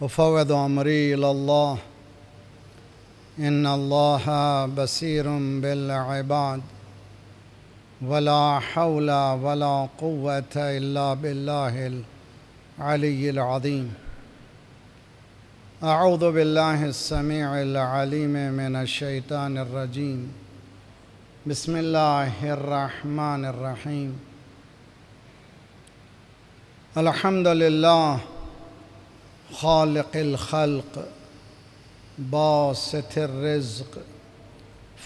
वफ़वद अमरी इलल्लाह इन्नल्लाह बसीरुम bill इबाद वला हौला वला क़ुव्वत इल्ला बिल्लाहिल अलिय्यिल अज़ीम। अऊज़ु बिल्लाहि समीइल अलीम मिनश शैतानिर रजीम। बिस्मिल्लाहिर रहमानिर रहीम। अल्हम्दुलिल्लाह खालिक़िल ख़ल्क़ बासितिर रिज़्क़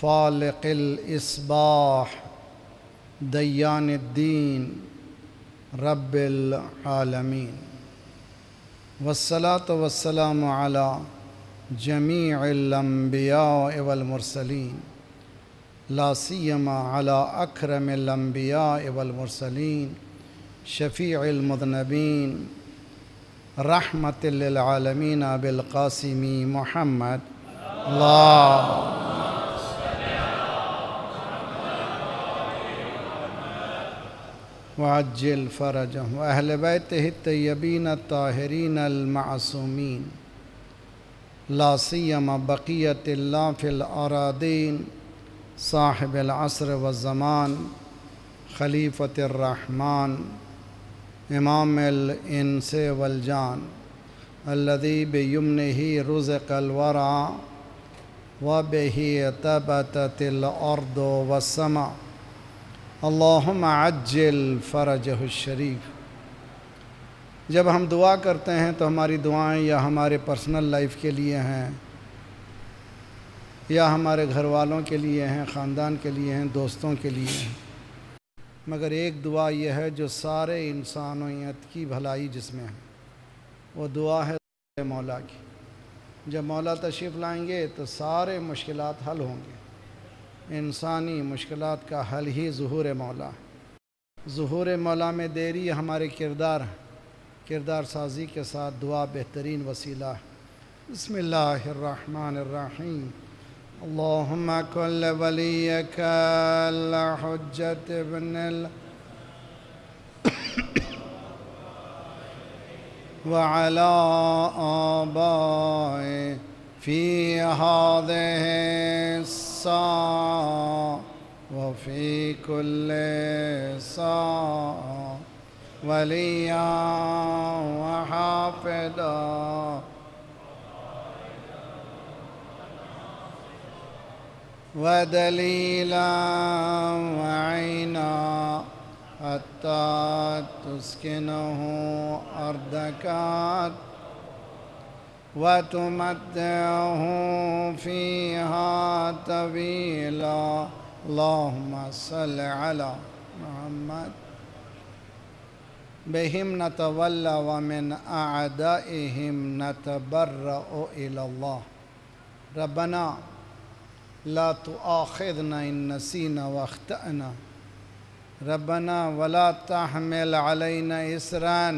फ़ालिक़िल इस्बाह दय्यानिद्दीन रब्बिल आलमीन। वस्सलातु वस्सलामु अला जमीइल अंबियाइ वल मुरसलीन ला सियमा अला अकरमिल अंबियाइ वल मुरसलीन शफीइल मुज़नबीन रहमतल लिल आलमीन बिल क़ासिमी मुहम्मद। वअज्जिल फ़रजहु अहले बैतिहि तय्यबीन ताहिरीन अलमासूमीन ला सियमा बक़ियतिल्लाह फ़िल अरादीन साहिबिल अस्र वज़मान खलीफ़तिर रहमान इमामिल इंसे वल जान अल्लज़ी बियुमनिही रुज़िक़ल वरा व बिही तबततिल अर्दु वस्समा। अल्लाहुम्मा अज्जिल फ़रजहु शरीफ़। जब हम दुआ करते हैं तो हमारी दुआएं या हमारे पर्सनल लाइफ के लिए हैं या हमारे घर वालों के लिए हैं, ख़ानदान के लिए हैं, दोस्तों के लिए हैं, मगर एक दुआ यह है जो सारे इंसानियत की भलाई जिसमें है, वो दुआ है मौला की। जब मौला तशरीफ़ लाएंगे तो सारे मुश्किलात हल होंगे। इंसानी मुश्किलात का हल ही ज़ुहूर मौला है। ज़ुहूर मौला में देरी हमारे किरदार है। किरदार साजी के साथ दुआ बेहतरीन वसीला है। बिस्मिल्लाहिर्रहमानिर्रहीम। अल्लाहुम्मा कुल्ल वलियका अल-हुज्जत इब्नुल व अला आबाए फी हादिहि सा व फी कुल्ले सा वलिया व हाफिदा। वदलीला वईना अत्ता तुस्किनहु अर्दका वतुमत्तहु फ़ीहा तवीला। अल्लाहुम्मा सल्लि अला मुहम्मद। बिहिम नतवल्ला व मिन अअदाइहिम नतबर्रअ इलल्लाह। रब्बना ला तुआखिज़ना इन नसीना व अख़्तअना। रब्बना वला तहमिल अलैना इसरान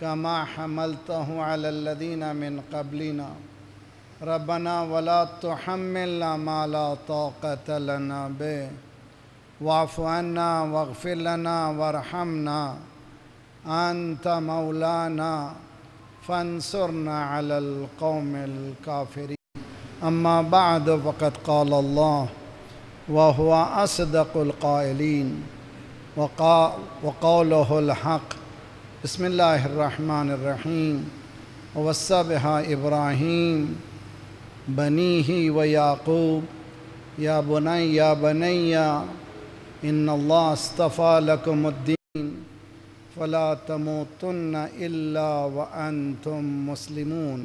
कमा हमलतहु अला लदीना मिन क़ब्लिना। रब्बना वला तुहम्मिलना मा ला ताक़त लना बिह वाफ़ु अन्ना वग़्फ़िर लना वरहमना अंत मौलाना फ़ंसुरना अलल क़ौमिल काफ़िरीन। अम्मा बाद फ़क़द क़ाल अल्लाह व हुवा असदक़ुल क़ाइलीन व क़ौलुहुल हक़। बिस्मिल्लाहिर्रहमानिर्रहीम। वस्सबहा इब्राहीम बनीही व याक़ूब या बुनय्या बनय्या इन्नल्लाह अस्तफ़ा लकुमुद्दीन फ़ला तमूतुन्ना इल्ला व अंतुम मुस्लिमून।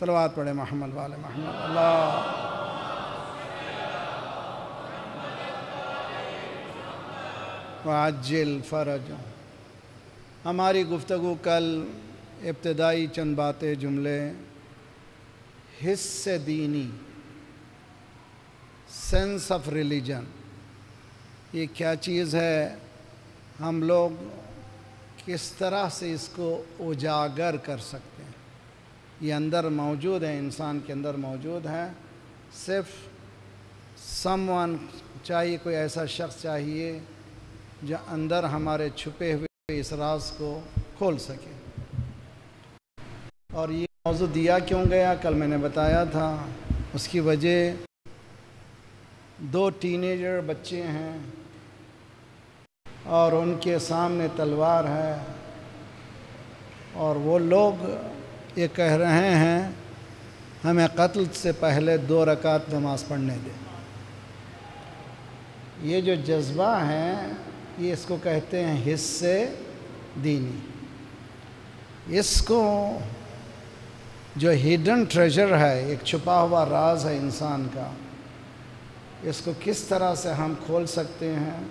सलवात पढ़े मोहम्मद वाले मोहम्मद। अल्लाह वअज्जिल फ़रजहु। हमारी गुफ्तगू कल इब्तिदाई चंद बातें जुमले हिस्से दीनी, सेंस ऑफ रिलीजन, ये क्या चीज़ है, हम लोग किस तरह से इसको उजागर कर सकते हैं। ये अंदर मौजूद है, इंसान के अंदर मौजूद है। सिर्फ समवन चाहिए, कोई ऐसा शख्स चाहिए जो अंदर हमारे छुपे हुए इस राज को खोल सके। और ये मौजू दिया क्यों गया, कल मैंने बताया था। उसकी वजह 2 टीनेजर बच्चे हैं और उनके सामने तलवार है और वो लोग ये कह रहे हैं हमें कत्ल से पहले 2 रकात नमाज़ पढ़ने दें। ये जो जज्बा है ये इसको कहते हैं हिस्से दीनी। इसको जो हिडन ट्रेजर है, एक छुपा हुआ राज है इंसान का, इसको किस तरह से हम खोल सकते हैं,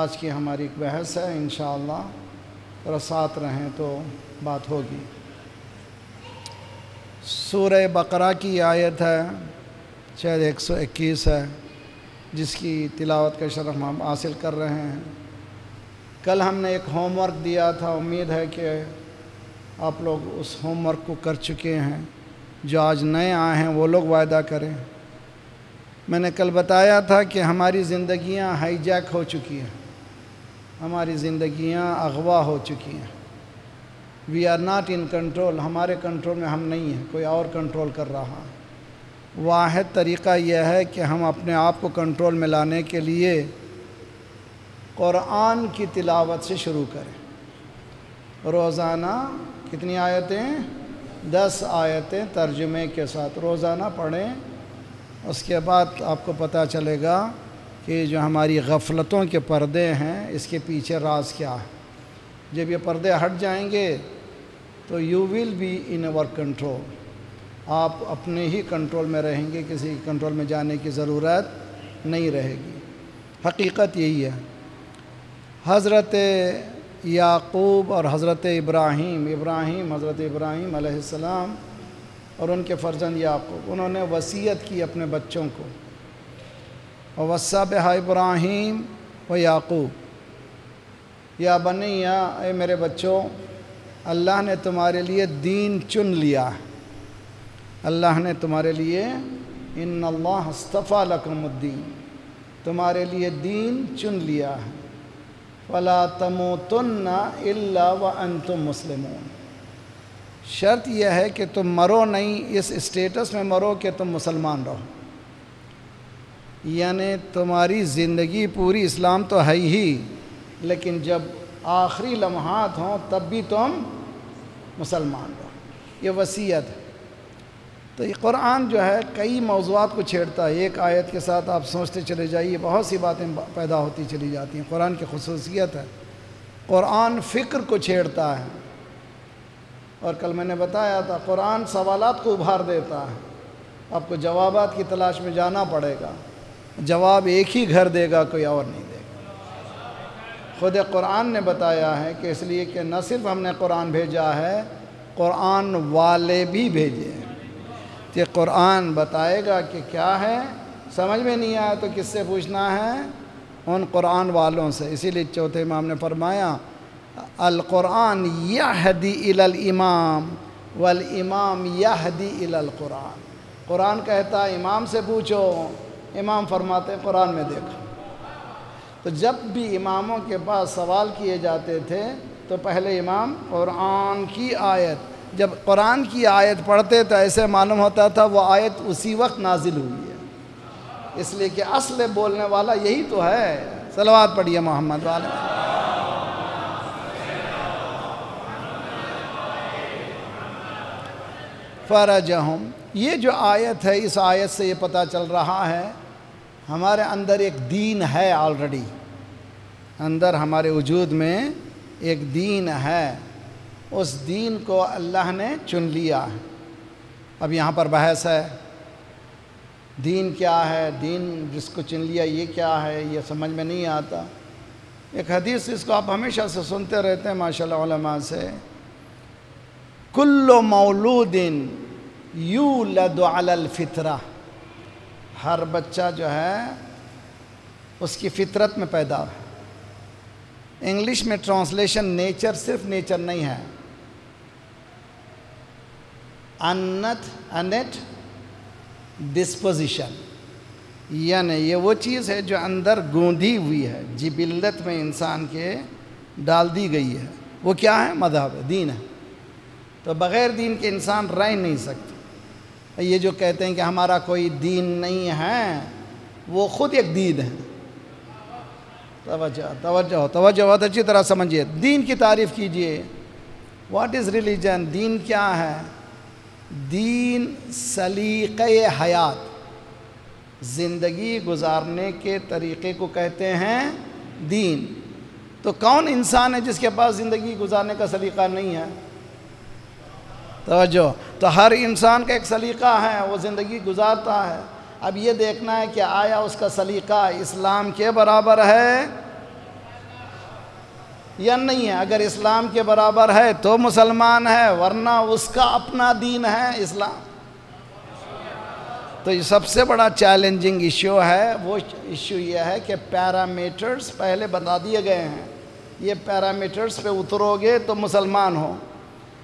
आज की हमारी एक बहस है। इंशाअल्लाह और साथ रहें तो बात होगी। सूरह बकरा की आयत है, शायद 121 है, जिसकी तिलावत का शरफ हम हासिल कर रहे हैं। कल हमने एक होमवर्क दिया था, उम्मीद है कि आप लोग उस होमवर्क को कर चुके हैं। जो आज नए आए हैं वो लोग वायदा करें। मैंने कल बताया था कि हमारी ज़िंदगियां हाईजैक हो चुकी हैं, हमारी ज़िंदगियां अगवा हो चुकी हैं। We are not in control, हमारे कंट्रोल में हम नहीं हैं, कोई और कंट्रोल कर रहा है। वाहिद तरीक़ा यह है कि हम अपने आप को कंट्रोल में लाने के लिए क़ुरान की तिलावत से शुरू करें। रोज़ाना कितनी आयतें? 10 आयतें तर्जुमे के साथ रोज़ाना पढ़ें। उसके बाद आपको पता चलेगा कि जो हमारी गफलतों के पर्दे हैं इसके पीछे राज क्या है। जब ये पर्दे हट जाएंगे तो you will be in our control, आप अपने ही कंट्रोल में रहेंगे, किसी के कंट्रोल में जाने की ज़रूरत नहीं रहेगी। हकीकत यही है। हज़रत याक़ूब और हज़रत इब्राहीम अलैहिस्सलाम और उनके फ़र्जंद याक़ूब, उन्होंने वसीयत की अपने बच्चों को, वस्सा बिहा इब्राहीम व याक़ूब, या बनिया, ए मेरे बच्चों, अल्लाह ने तुम्हारे लिए दीन चुन लिया है, अल्लाह ने तुम्हारे लिए, इन्नल्लाह अस्तफा लकुमुद्दीन, तुम्हारे लिए दीन चुन लिया है। फला तमूतुन्ना इल्ला व अंतुम मुस्लिमून, शर्त यह है कि तुम मरो नहीं, इस स्टेटस में मरो कि तुम मुसलमान रहो। यानी तुम्हारी ज़िंदगी पूरी इस्लाम तो है ही, लेकिन जब आखिरी लम्हात हों तब भी तुम मुसलमान हो, ये वसीयत है। तो ये क़ुरान जो है कई मौज़ूआत को छेड़ता है। एक आयत के साथ आप सोचते चले जाइए, बहुत सी बातें पैदा होती चली जाती हैं। क़ुरान की ख़ुसूसियत है, क़ुरान फ़िक्र को छेड़ता है। और कल मैंने बताया था क़ुरान सवालात को उभार देता है, आपको जवाबात की तलाश में जाना पड़ेगा। जवाब एक ही घर देगा, कोई और नहीं देगा। खुद क़ुरान ने बताया है कि इसलिए कि न सिर्फ हमने क़ुरान भेजा है, क़ुरान वाले भी भेजे हैं। कि क़ुरान बताएगा कि क्या है, समझ में नहीं आया तो किससे पूछना है, उन क़ुरान वालों से। इसीलिए चौथे इमाम ने फरमाया अल क़ुरान यहदी इलल इमाम वल इमाम यहदी इलल क़ुरान। क़ुरान कहता है इमाम से पूछो, इमाम फरमाते क़ुरान में देखो। तो जब भी इमामों के पास सवाल किए जाते थे तो पहले इमाम क़ुरान की आयत, जब क़ुरान की आयत पढ़ते तो ऐसे मालूम होता था वो आयत उसी वक्त नाजिल हुई है, इसलिए कि असल बोलने वाला यही तो है। सलवात पढ़िए मोहम्मद वाले। फ़रजहुम, ये जो आयत है, इस आयत से ये पता चल रहा है हमारे अंदर एक दीन है ऑलरेडी, अंदर हमारे वजूद में एक दीन है, उस दीन को अल्लाह ने चुन लिया है। अब यहाँ पर बहस है दीन क्या है, दीन जिसको चुन लिया ये क्या है, ये समझ में नहीं आता। एक हदीस, इसको आप हमेशा से सुनते रहते हैं माशाल्लाह उलमा से, कुल्लु मौलूदिन यूलदु अलल फितरा, हर बच्चा जो है उसकी फ़ितरत में पैदा है। इंग्लिश में ट्रांसलेशन नेचर, सिर्फ नेचर नहीं है, अनेट डिस्पोजिशन, यानी ये वो चीज़ है जो अंदर गूंधी हुई है, जिबिल्लत में इंसान के डाल दी गई है। वो क्या है? मज़हब, दीन है। तो बग़ैर दीन के इंसान रह नहीं सकते। ये जो कहते हैं कि हमारा कोई दीन नहीं है, वो ख़ुद एक दीन है। तवज्जो बहुत अच्छी तरह समझिए। दीन की तारीफ़ कीजिए, व्हाट इज़ रिलीजन, दीन क्या है? दीन सलीक़े हयात, ज़िंदगी गुजारने के तरीक़े को कहते हैं दीन। तो कौन इंसान है जिसके पास ज़िंदगी गुजारने का सलीक़ा नहीं है? तवज्जो, तो हर इंसान का एक सलीक़ा है, वो ज़िंदगी गुजारता है। अब ये देखना है कि आया उसका सलीक़ा इस्लाम के बराबर है या नहीं है। अगर इस्लाम के बराबर है तो मुसलमान है, वरना उसका अपना दीन है इस्लाम। तो ये सबसे बड़ा चैलेंजिंग इशू है। वो इशू ये है कि पैरामीटर्स पहले बता दिए गए हैं, ये पैरामीटर्स पे उतरोगे तो मुसलमान हो,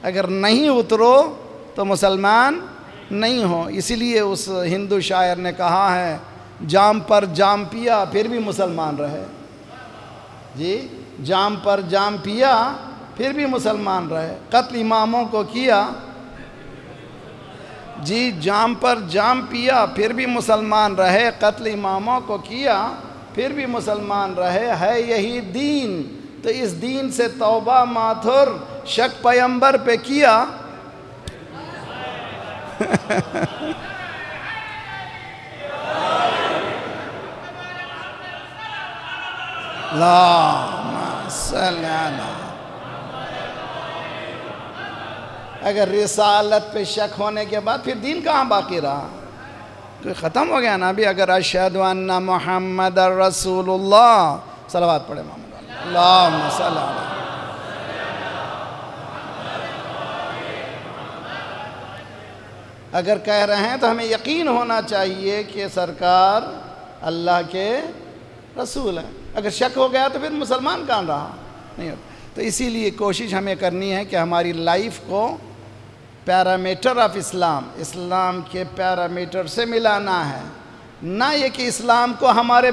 अगर नहीं उतरो तो मुसलमान नहीं हो। इसीलिए उस हिंदू शायर ने कहा है, जाम पर जाम पिया फिर भी मुसलमान रहे। जी, जाम पर जाम पिया फिर भी मुसलमान रहे, कत्ल इमामों को किया। जी, जाम पर जाम पिया फिर भी मुसलमान रहे, कत्ल इमामों को किया फिर भी मुसलमान रहे, है यही दीन। तो इस दीन से तौबा माथुर शक पैगंबर पे किया। ला सलाना। अगर रिसालत पे शक होने के बाद फिर दीन कहाँ बाकी रहा? कोई ख़त्म हो गया ना। अभी अगर अशहदु अन्ना मुहम्मद रसूलुल्लाह, सलावत पढ़े मामा, अल्लाहुम्मा सल्ली अलैहि। अगर कह रहे हैं तो हमें यकीन होना चाहिए कि सरकार अल्लाह के रसूल हैं। अगर शक हो गया तो फिर मुसलमान कहाँ रहा? नहीं। तो इसीलिए कोशिश हमें करनी है कि हमारी लाइफ को पैरामीटर ऑफ इस्लाम, इस्लाम के पैरामीटर से मिलाना है, ना ये कि इस्लाम को हमारे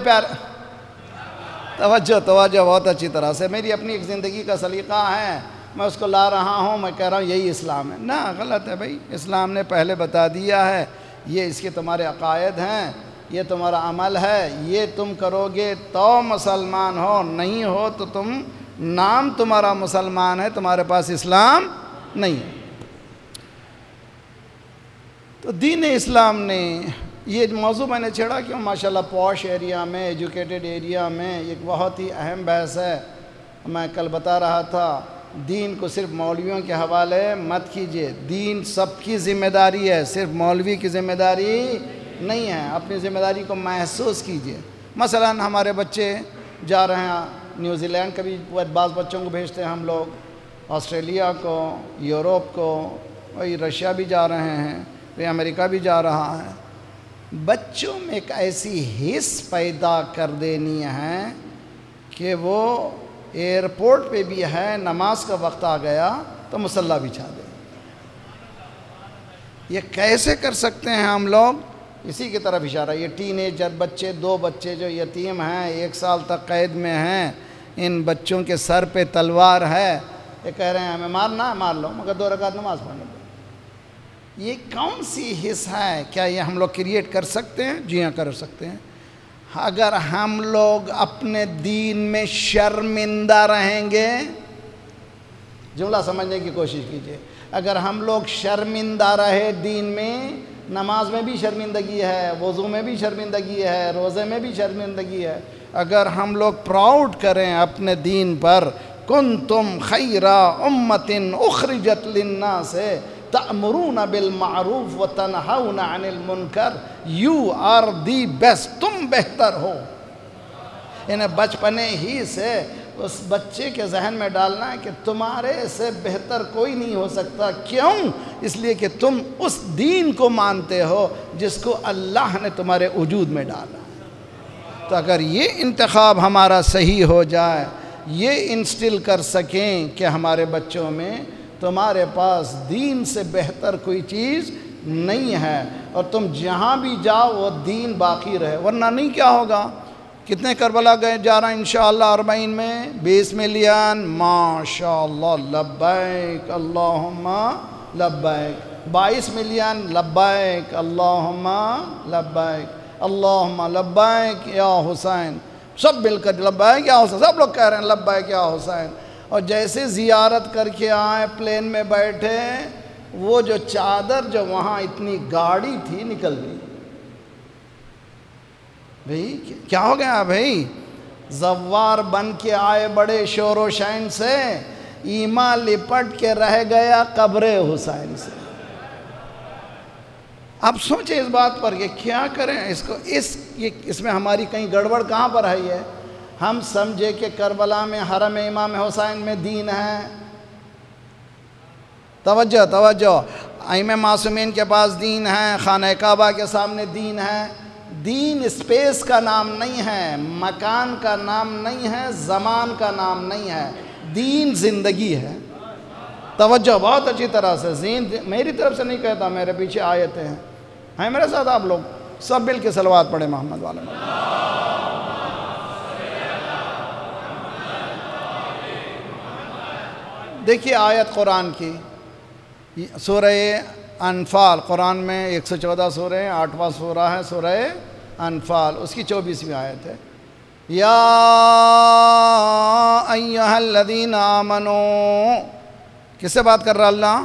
तवज्जो बहुत अच्छी तरह से। मेरी अपनी एक ज़िंदगी का सलीक़ा है, मैं उसको ला रहा हूँ, मैं कह रहा हूँ यही इस्लाम है। ना, गलत है भाई। इस्लाम ने पहले बता दिया है, ये इसके तुम्हारे अक़ायद हैं, ये तुम्हारा अमल है, ये तुम करोगे तो मुसलमान हो, नहीं हो तो तुम, नाम तुम्हारा मुसलमान है, तुम्हारे पास इस्लाम नहीं है। तो दीन इस्लाम ने, ये मौजू मैंने छेड़ा क्यों? माशाल्लाह पॉश एरिया में, एजुकेटेड एरिया में एक बहुत ही अहम बहस है। मैं कल बता रहा था, दीन को सिर्फ मौलवियों के हवाले मत कीजिए, दीन सबकी ज़िम्मेदारी है, सिर्फ मौलवी की ज़िम्मेदारी नहीं है। अपनी ज़िम्मेदारी को महसूस कीजिए। मसलन हमारे बच्चे जा रहे हैं न्यूज़ीलैंड, कभी बाज़ बच्चों को भेजते हैं हम लोग ऑस्ट्रेलिया को, यूरोप को, वही रशिया भी जा रहे हैं, वही अमेरिका भी जा रहा है। बच्चों में एक ऐसी हिस पैदा कर देनी है कि वो एयरपोर्ट पे भी है, नमाज का वक्त आ गया तो मुसल्ला बिछा दे। ये कैसे कर सकते हैं हम लोग? इसी की तरफ इशारा। ये टीनेजर बच्चे, दो बच्चे जो यतीम हैं, 1 साल तक कैद में हैं, इन बच्चों के सर पे तलवार है, ये कह रहे हैं हमें मारना है, मार लो, मगर 2 रकात नमाज पढ़ने दो। ये कौन सी हिस्स है? क्या ये हम लोग क्रिएट कर सकते हैं? जी हाँ, कर सकते हैं। अगर हम लोग अपने दीन में शर्मिंदा रहेंगे, जुमला समझने की कोशिश कीजिए, अगर हम लोग शर्मिंदा रहे दीन में, नमाज में भी शर्मिंदगी है, वज़ू में भी शर्मिंदगी है, रोज़े में भी शर्मिंदगी है, अगर हम लोग प्राउड करें अपने दीन पर, कुंतुम खैरा उम्मतिन उखरिजत लिन्नास तअमरून बिल मारूफ व तनहौन अनिल मुनकर, यू आर दी बेस्ट, तुम बेहतर हो। इन्हें बचपने ही से उस बच्चे के जहन में डालना है कि तुम्हारे से बेहतर कोई नहीं हो सकता। क्यों? इसलिए कि तुम उस दीन को मानते हो जिसको अल्लाह ने तुम्हारे वजूद में डाला। तो अगर ये इंतखाब हमारा सही हो जाए, ये इंस्टिल कर सकें कि हमारे बच्चों में तुम्हारे पास दीन से बेहतर कोई चीज़ नहीं है, और तुम जहाँ भी जाओ वो दीन बाकी रहे, वरना नहीं क्या होगा? कितने करबला गए जा रहे हैं इंशाअल्लाह 40 में 20 मिलियन, माशाअल्लाह, लब्बैक अल्लाहुम्मा लब्बैक, 22 मिलियन लब्बैक अल्लाहुम्मा लब्बैक या हुसैन, सब मिलकर लब्बैक या हुसैन, सब लोग कह रहे हैं लब्बैक या हुसैन। और जैसे ज़ियारत करके आए, प्लेन में बैठे, वो जो चादर जो वहाँ इतनी गाढ़ी थी निकल गई। भाई क्या हो गया भाई? जव्वार बन के आए बड़े शोर व शान से, ईमा लिपट के रह गया कब्र हुसैन से। आप सोचें इस बात पर कि क्या करें इसको, इसमें हमारी कहीं गड़बड़ कहाँ पर है? ये हम समझे कि करबला में हरम इमाम हुसैन में दीन है। तवज्जो तवज्जो, इमाम मासूमीन के पास दीन है, खाना काबा के सामने दीन है। दीन स्पेस का नाम नहीं है, मकान का नाम नहीं है, ज़मान का नाम नहीं है, दीन ज़िंदगी है। तवज्जो बहुत अच्छी तरह से, मेरी तरफ से नहीं कहता, मेरे पीछे आयतें हैं मेरे साथ, आप लोग सब मिल के सलवात पढ़े मोहम्मद वाले। देखिए आयत कुरान की, सूरह अनफाल, कुरान में 114 सूरह हैं, 8वां सूरा है सूरह अनफाल, उसकी 24वीं आयत है। या अय्युहल्लज़ीना आमनू, किससे बात कर रहा अल्लाह?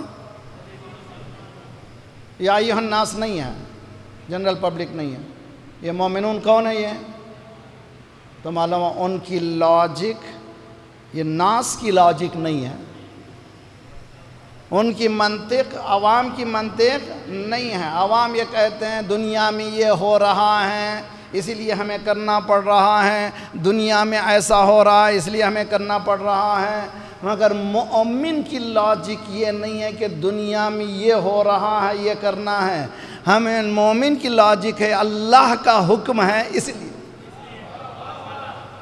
या अय्युहन्नास नहीं है, जनरल पब्लिक नहीं है, ये मोमिनून कौन है? ये तो मालूम उनकी लॉजिक ये नास की लॉजिक नहीं है, उनकी मंतिक आवाम की मंतिक नहीं है। आवाम ये कहते हैं दुनिया में ये हो रहा है इसलिए हमें करना पड़ रहा है, दुनिया में ऐसा हो रहा है इसलिए हमें करना पड़ रहा है। मगर मोमिन की लॉजिक ये नहीं है कि दुनिया में ये हो रहा है ये करना है, हमें मोमिन की लॉजिक है अल्लाह का हुक्म है इसलिए।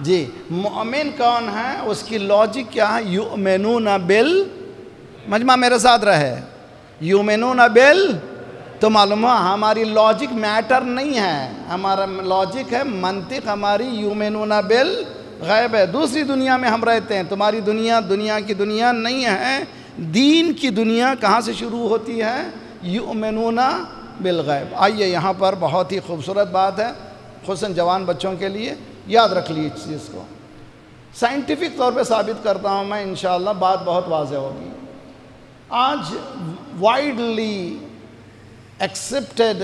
जी मोमिन कौन है, उसकी लॉजिक क्या है? युमिनूना बिल, मजमा मेरे साथ रहे, युमिनूना बिल। तो मालूम है हमारी लॉजिक मैटर नहीं है, हमारा लॉजिक है मंतिक, हमारी युमिनूना बिल गैब है, दूसरी दुनिया में हम रहते हैं। तुम्हारी दुनिया दुनिया की दुनिया नहीं है, दीन की दुनिया कहाँ से शुरू होती है? युमिनूना बिल गैब। आइए यहाँ पर बहुत ही खूबसूरत बात है, खुसन जवान बच्चों के लिए याद रख लीजिए इस चीज़ को, साइंटिफिक तौर पे साबित करता हूँ मैं, इंशाअल्लाह बात बहुत वाज़ेह होगी। आज वाइडली एक्सेप्टेड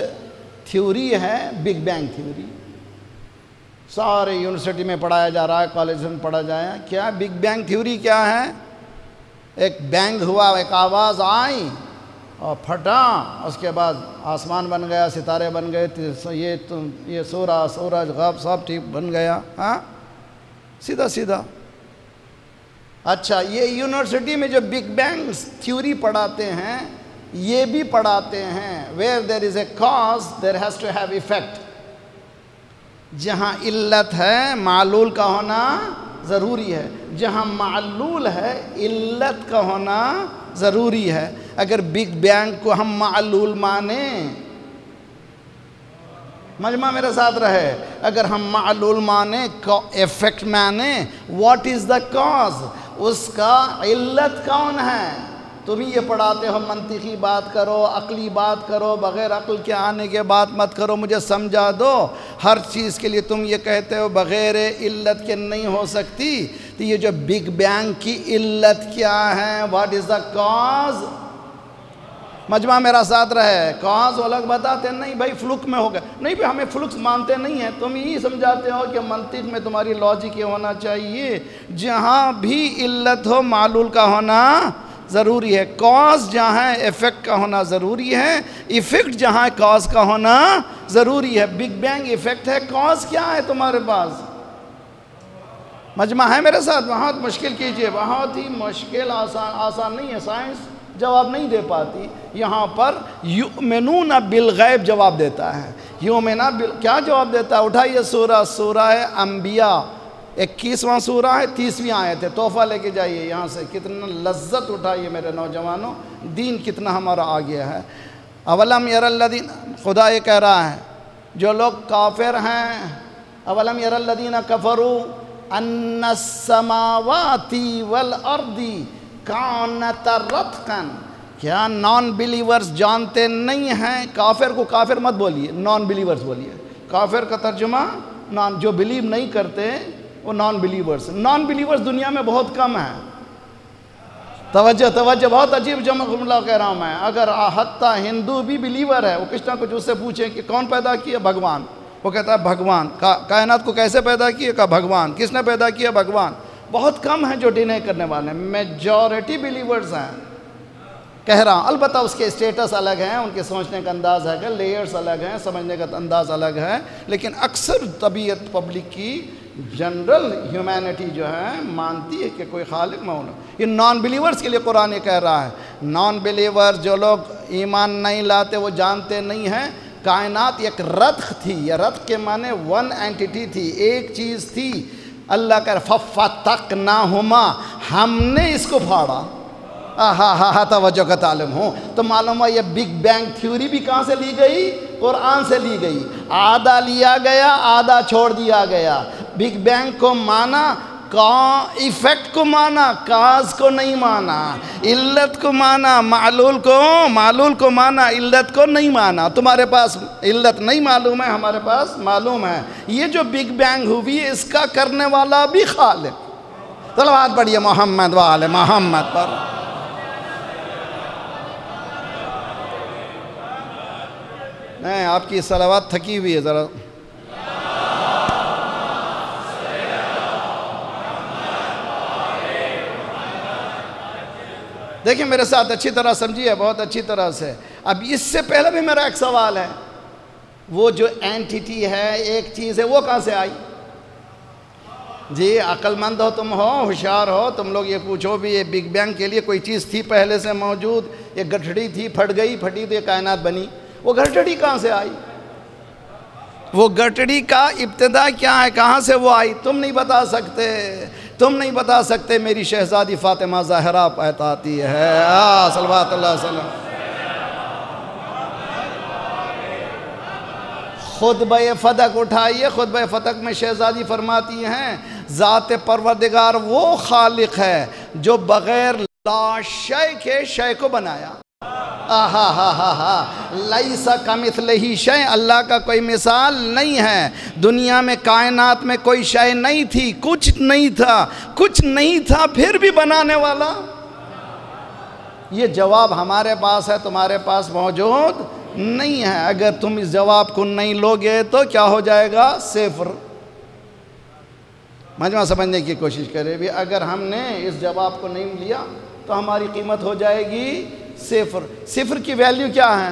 थ्योरी है बिग बैंग थ्योरी, सारे यूनिवर्सिटी में पढ़ाया जा रहा है, कॉलेज में पढ़ा जा रहा है। क्या बिग बैंग थ्योरी क्या है? एक बैंग हुआ, एक आवाज़ आई और फटा, उसके बाद आसमान बन गया, सितारे बन गए, ये सूरज गब सब ठीक बन गया। हाँ सीधा सीधा। अच्छा ये यूनिवर्सिटी में जो बिग बैंग थ्योरी पढ़ाते हैं ये भी पढ़ाते हैं where there is a cause there has to have effect. जहाँ इल्लत है मालूल का होना ज़रूरी है, जहाँ मालूल है इल्लत का होना ज़रूरी है। अगर बिग बैंग को हम मालूल माने, मजमा मेरे साथ रहे, अगर हम मालूल माने, इफेक्ट माने, व्हाट इज़ द कॉज, उसका इल्लत कौन है? तुम ही ये पढ़ाते हो मंतिकी बात करो, अक्ली बात करो, बग़ैर अक्ल के आने के बात मत करो, मुझे समझा दो। हर चीज़ के लिए तुम ये कहते हो बग़ैर इल्लत के नहीं हो सकती। तो ये जो बिग बैंग की इल्लत क्या है, व्हाट इज़ द कॉज? मजमा मेरा साथ रहे, कॉज वो अलग बताते नहीं, भाई फ्लुक में हो गया, नहीं भाई हमें फ्लुक मानते नहीं हैं। तुम यही समझाते हो कि मंतिक में तुम्हारी लॉजिक ये होना चाहिए, जहाँ भी इल्लत हो मालूल का होना ज़रूरी है, कॉज जहाँ है इफ़ेक्ट का होना ज़रूरी है, इफ़ेक्ट जहाँ है कॉज का होना ज़रूरी है। बिग बैंग इफ़ेक्ट है, कॉज क्या है तुम्हारे पास? मजमा है मेरे साथ? बहुत मुश्किल कीजिए, बहुत ही मुश्किल, आसान नहीं है, साइंस जवाब नहीं दे पाती। यहाँ पर युमिनूना बिल गैब जवाब देता है। युमिना बिल क्या जवाब देता है? उठाइए सूरह, सूरह अंबिया 21वां सूरा है, 30वीं आयत है। तोहफा लेके जाइए यहाँ से, कितना लज्जत उठाइए मेरे नौजवानों, दीन कितना हमारा आगे है। अवलम यरल्लदीन, खुदा ये कह रहा है जो लोग काफिर हैं, अवलम यरल्लदीन कफरू अन्नस्समावाति वल अर्दी कानता रतकन, क्या नॉन बिलीवर्स जानते नहीं हैं? काफिर को काफिर मत बोलिए, नॉन बिलीवर्स बोलिए। काफिर का तर्जुमा नॉन, जो बिलीव नहीं करते वो नॉन बिलीवर्स। नॉन बिलीवर्स दुनिया में बहुत कम है। तवज्जो तवज्जो, बहुत अजीब जमा जुमला कह रहा हूँ मैं। अगर हत्ता हिंदू भी बिलीवर है, वो कृष्णा कुछ उससे पूछें कि कौन पैदा किया? भगवान। वो कहता है भगवान। कायनात को कैसे पैदा किया? का भगवान। किसने पैदा किया? भगवान। बहुत कम है जो डिनाई करने वाले हैं, मेजॉरिटी बिलीवर्स हैं कह रहा हूँ। अलबत्ता उसके स्टेटस अलग हैं, उनके सोचने का अंदाज़ अलग है, लेयर्स अलग हैं, समझने का अंदाज़ अलग है, लेकिन अक्सर तबीयत पब्लिक की जनरल ह्यूमैनिटी जो है मानती है कि कोई खालिक मौला। ये नॉन बिलीवर्स के लिए कुरान कह रहा है, नॉन बिलीवर्स जो लोग ईमान नहीं लाते वो जानते नहीं हैं। कायनात एक रत्ख थी, या रत्ख के माने वन एंटिटी थी, एक चीज़ थी। अल्लाह का फफ़तक़नाहुमा, हमने इसको फाड़ा। हा तवज्जो का तालिम हो तो मालूम हुआ ये बिग बैंग थ्योरी भी कहाँ से ली गई? कुरान से ली गई। आधा लिया गया, आधा छोड़ दिया गया। बिग बैंग को माना, इफ़ेक्ट को माना, काज को नहीं माना, इल्लत को माना, मालूल को माना, इल्लत को नहीं माना। तुम्हारे पास इल्लत नहीं मालूम है, हमारे पास मालूम है। ये जो बिग बैंग हुई है, इसका करने वाला भी खालिक। सलावत पढ़िए मोहम्मद वाले मोहम्मद पर। नहीं, आपकी सलावत थकी हुई है ज़रा। देखिए मेरे साथ अच्छी तरह समझिए, बहुत अच्छी तरह से। अब इससे पहले भी मेरा एक सवाल है, वो जो एंटिटी है, एक चीज़ है, वो कहाँ से आई? जी अक्लमंद हो तुम, हो होशियार हो तुम लोग, ये पूछो भी ये बिग बैंग के लिए कोई चीज़ थी पहले से मौजूद? ये गठड़ी थी, फट गई, फटी तो ये कायनात बनी। वो गठड़ी कहाँ से आई? वो गठड़ी का इब्तिदा क्या है, कहाँ से वो आई? तुम नहीं बता सकते, तुम नहीं बता सकते। मेरी शहजादी फ़ातिमा ज़हरा बताती है, सल्लल्लाहु अलैहि वसल्लम, खुतबे फतक उठाइए, खुतबे फतक में शहजादी फरमाती हैं, ज़ात परवरदिगार वो खालिक है जो बग़ैर लाशय के शय को बनाया। आहा हा हा हा, लैसा कमिस्लिही शय, अल्लाह का कोई मिसाल नहीं है। दुनिया में, कायनात में कोई शय नहीं थी, कुछ नहीं था, कुछ नहीं था, फिर भी बनाने वाला। ये जवाब हमारे पास है, तुम्हारे पास मौजूद नहीं है। अगर तुम इस जवाब को नहीं लोगे तो क्या हो जाएगा? सिफर। मजमा समझने की कोशिश करें भी, अगर हमने इस जवाब को नहीं लिया तो हमारी कीमत हो जाएगी सिफर। सिफर की वैल्यू क्या है?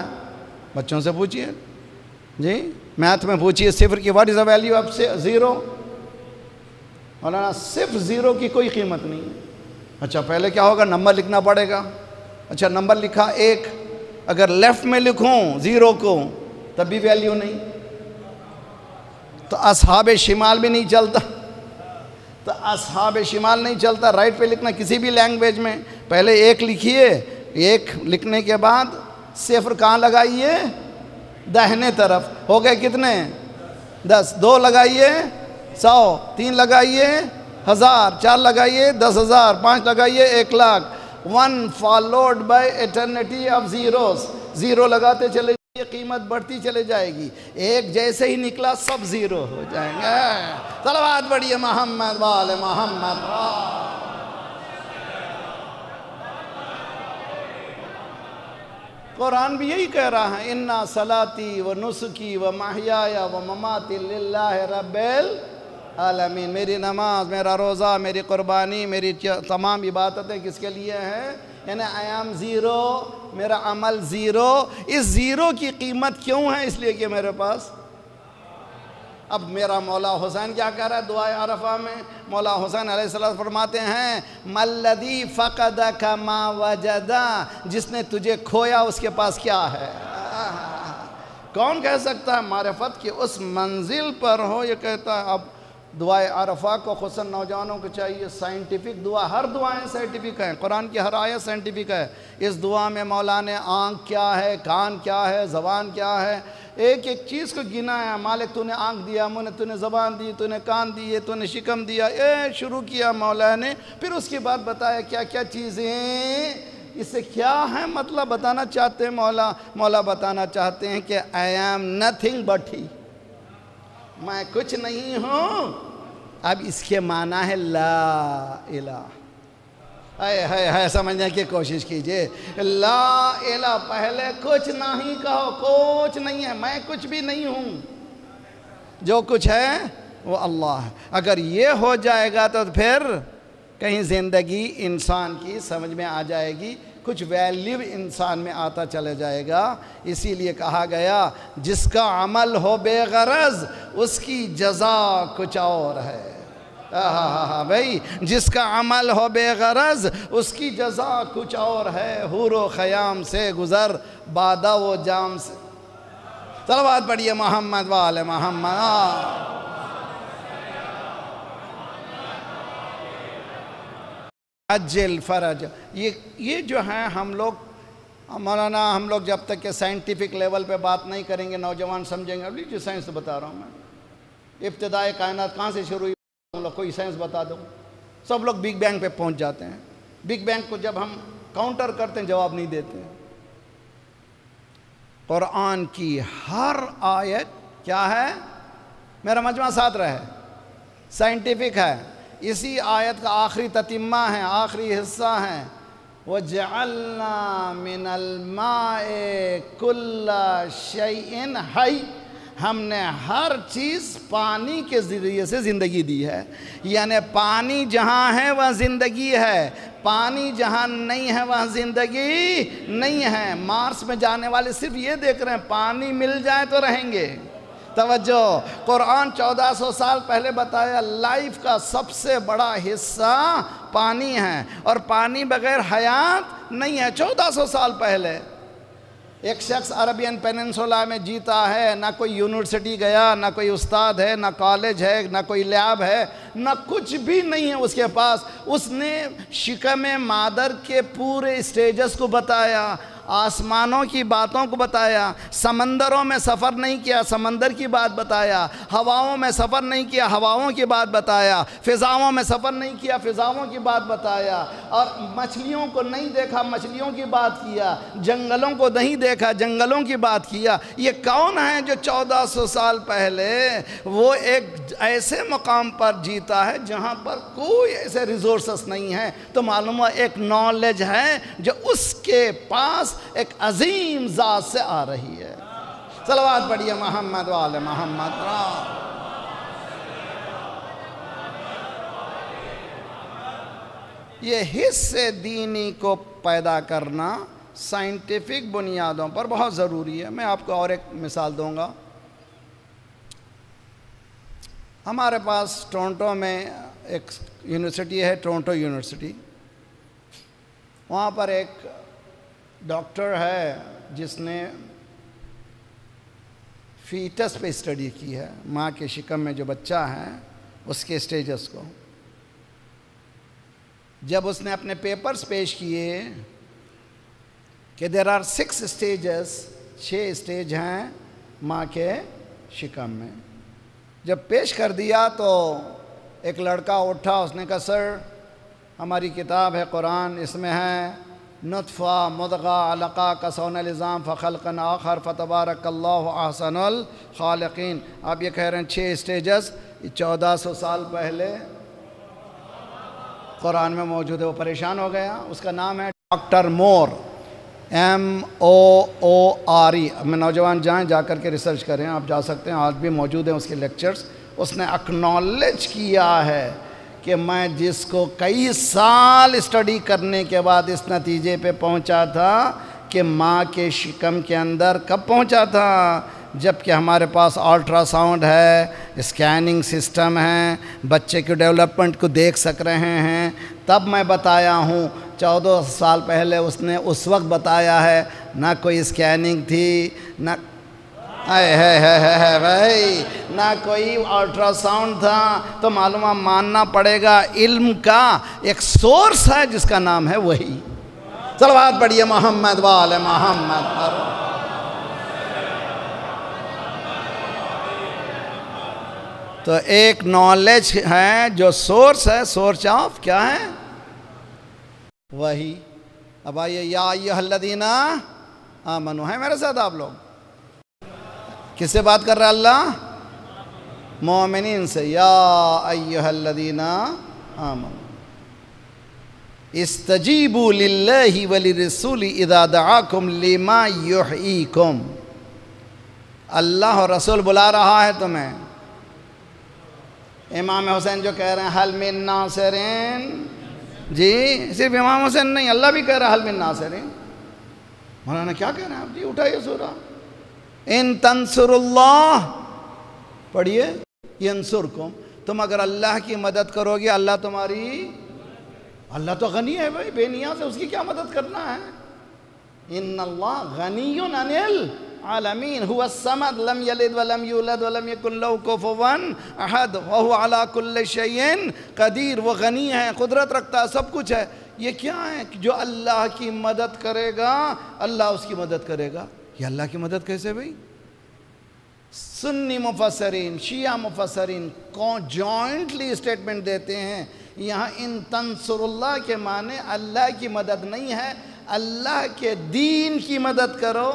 बच्चों से पूछिए जी, मैथ में पूछिए सिफर की what is the value of zero. मौलाना सिर्फ ज़ीरो की कोई कीमत नहीं है। अच्छा पहले क्या होगा? नंबर लिखना पड़ेगा। अच्छा नंबर लिखा एक, अगर लेफ़्ट में लिखूं ज़ीरो को तब भी वैल्यू नहीं, तो असहाबे शिमाल भी नहीं चलता, तो असहाबे शिमाल नहीं चलता। राइट पे लिखना किसी भी लैंग्वेज में, पहले एक लिखिए, एक लिखने के बाद सिफर कहाँ लगाइए? दाहिने तरफ। हो गए कितने? 10। 2 लगाइए 100, 3 लगाइए 1000, 4 लगाइए 10,000, 5 लगाइए 1,00,000। 1 followed by eternity of zeros, zero लगाते चले जाइए, कीमत बढ़ती चले जाएगी। एक जैसे ही निकला सब ज़ीरो हो जाएंगे। सलावत पढ़िए मोहम्मद वाले मोहम्मद। कुरान भी यही कह रहा है, इन्ना सलाती व नुसुकी व महयाया व ममाती लिल्लाहि रब्बिल आलमीन। मेरी नमाज, मेरा रोज़ा, मेरी कुर्बानी, मेरी तमाम इबादतें किसके लिए हैं? यानी आई एम ज़ीरो, मेरा अमल ज़ीरो। इस ज़ीरो की कीमत क्यों है? इसलिए कि मेरे पास। अब मेरा मौला हुसैन क्या कह रहा है दुआए अरफा में? मौला हुसैन अलैहिस्सलाम फरमाते हैं, मल्लदी फ़क़दा कमा वजदा, जिसने तुझे खोया उसके पास क्या है? कौन कह सकता है मारिफत की उस मंजिल पर हो? ये कहता है। अब दुआए अरफा को खुसन नौजवानों को चाहिए, साइंटिफिक दुआ। हर दुआएं साइंटिफिक हैं, कुरान की हर आयत साइंटिफिक है। इस दुआ में मौला ने आँख क्या है, कान क्या है, ज़बान क्या है, एक एक चीज़ को गिना है। मालिक तूने आँख दिया, मुने तूने ज़बान दी, तूने कान दिए, तूने शिकम दिया, ए शुरू किया मौला ने। फिर उसके बाद बताया क्या क्या चीज़ें इसे क्या है मतलब बताना चाहते हैं मौला बताना चाहते हैं कि I am nothing but he, मैं कुछ नहीं हूँ। अब इसके माना है ला इलाह। हाय हाय हाय, समझने की कोशिश कीजिए। ला इला पहले कुछ नहीं कहो, कुछ नहीं है, मैं कुछ भी नहीं हूँ, जो कुछ है वो अल्लाह है। अगर ये हो जाएगा तो फिर कहीं ज़िंदगी इंसान की समझ में आ जाएगी, कुछ वैल्यू इंसान में आता चला जाएगा। इसीलिए कहा गया जिसका अमल हो बेगरज उसकी जज़ा कुछ और है। हाँ भाई, जिसका अमल हो बेगरज उसकी जज़ा कुछ और है। हूरो ख़याम से गुज़र बादा वो जाम से। सलवात पढ़िए मोहम्मद वाले मोहम्मद। अज्जल फ़रज। ये जो है हम लोग मौलाना, हम लोग जब तक के साइंटिफिक लेवल पे बात नहीं करेंगे नौजवान समझेंगे। अब लीजिए साइंस तो बता रहा हूँ मैं, इब्तदाई कायनात कहाँ से शुरू हुई हम लोग कोई साइंस बता दूँ, सब लोग बिग बैंग पे पहुँच जाते हैं। बिग बैंग को जब हम काउंटर करते हैं जवाब नहीं देते हैं। क़ुरान की हर आयत क्या है, मेरा मजमा साथ रहे, साइंटिफिक है। इसी आयत का आखिरी ततिम्मा है, आखिरी हिस्सा है, वजअलना मिनल माए कुल्ला शैइन हई, हमने हर चीज़ पानी के ज़रिए से ज़िंदगी दी है। यानी पानी जहाँ है वह ज़िंदगी है, पानी जहाँ नहीं है वहाँ ज़िंदगी नहीं है। मार्स में जाने वाले सिर्फ ये देख रहे हैं पानी मिल जाए तो रहेंगे। तवज्जो, कुरान 1400 साल पहले बताया लाइफ का सबसे बड़ा हिस्सा पानी है और पानी बगैर हयात नहीं है। 1400 साल पहले एक शख्स अरबियन पेनिनसुला में जीता है, ना कोई यूनिवर्सिटी गया, ना कोई उस्ताद है, ना कॉलेज है, ना कोई लैब है, ना कुछ भी नहीं है उसके पास। उसने शिकमे मादर के पूरे स्टेजेस को बताया, आसमानों की बातों को बताया, समंदरों में सफ़र नहीं किया समंदर की बात बताया, हवाओं में सफ़र नहीं किया हवाओं की बात बताया, फ़िज़ाओं में सफ़र नहीं किया फ़िज़ाओं की बात बताया, और मछलियों को नहीं देखा मछलियों की बात किया, जंगलों को नहीं देखा जंगलों की बात किया। ये कौन है जो 1400 साल पहले वो एक ऐसे मकाम पर जीता है जहाँ पर कोई ऐसे रिसोर्सेस नहीं हैं? तो मालूम है एक नॉलेज है जो उसके पास एक अजीम जात से आ रही है। सलवात पढ़िए मोहम्मद वाले मोहम्मद। ये हिस्से दीनी को पैदा करना साइंटिफिक बुनियादों पर बहुत ज़रूरी है। मैं आपको और एक मिसाल दूंगा। हमारे पास टोरंटो में एक यूनिवर्सिटी है, टोरंटो यूनिवर्सिटी। वहाँ पर एक डॉक्टर है जिसने फीटस पे स्टडी की है, माँ के शिकम में जो बच्चा है उसके स्टेजेस को। जब उसने अपने पेपर्स पेश किए कि देर आर 6 स्टेजेस, 6 स्टेज हैं माँ के शिकम में, जब पेश कर दिया तो एक लड़का उठा, उसने कहा सर हमारी किताब है कुरान, इसमें है नुतफ़ा मुदग़ा अलक़ा कसौन निज़ाम फ़ख़ल्क़न आख़र फ़तबारकल्लाहु अहसनुल ख़ालिक़ीन। आप ये कह रहे हैं 6 स्टेजेस 1400 साल पहले कुरान में मौजूद है। वो परेशान हो गया। उसका नाम है डॉक्टर मोर, MOORE। मैं नौजवान जाएँ जाकर के रिसर्च करें, आप जा सकते हैं, आज भी मौजूद हैं उसके लेक्चर्स। उसने एक्नॉलेज किया है कि मैं जिसको कई साल स्टडी करने के बाद इस नतीजे पे पहुंचा था कि माँ के शिकम के अंदर कब पहुंचा था, जबकि हमारे पास अल्ट्रासाउंड है, स्कैनिंग सिस्टम है, बच्चे के डेवलपमेंट को देख सक रहे हैं। तब मैं बताया हूँ 14 साल पहले उसने उस वक्त बताया है, ना कोई स्कैनिंग थी, ना है भाई, ना कोई अल्ट्रासाउंड था। तो मालूम मानना पड़ेगा इल्म का एक सोर्स है जिसका नाम है वही। सलवात पढ़िए मोहम्मद वाले मोहम्मद। तो एक नॉलेज है जो सोर्स है, सोर्स ऑफ क्या है वही। अब आइए या अय्युहल्लज़ीना आमनू, है मेरे साथ आप लोग? किससे बात कर रहा है अल्लाह? मोमिनीन से। या अय्युहल्लज़ीना आमनू इस्तजीबू लिल्लाहि वलिरसूलि इज़ा दआकुम लिमा युह्यीकुम। अल्लाह और रसूल बुला रहा है तुम्हें। इमाम हुसैन जो कह रहे हैं हल मिन नासिरीन, जी सिर्फ इमाम हुसैन नहीं, अल्लाह भी कह रहा है हल मिन नासिरीन। मौलाना क्या कह रहे हैं आप? जी उठाइए सूरा इन तंसुरुल्लाह पढ़िए यंसुरकुम, तुम अगर अल्लाह की मदद करोगे अल्लाह तुम्हारी। अल्लाह तो गनी है भाई, बेनियाज है, उसकी क्या मदद करना है? इन्नल्लाह गनीयुन अनिल आलमीन हुवस समद लम यलिद वलम यूलद वलम यकुल लहू कुफुवन अहद व हुव अला कुल्लि शयइन कदीर। वो गनी है, कुदरत रखता है, सब कुछ है। ये क्या है जो अल्लाह की मदद करेगा अल्लाह उसकी मदद करेगा? ये अल्लाह की मदद कैसे भाई? सुन्नी मुफसरीन, शिया मुफसरीन को जॉइंटली स्टेटमेंट देते हैं, यहाँ इन तंसुरुल्लाह के माने अल्लाह की मदद नहीं है, अल्लाह के दीन की मदद करो।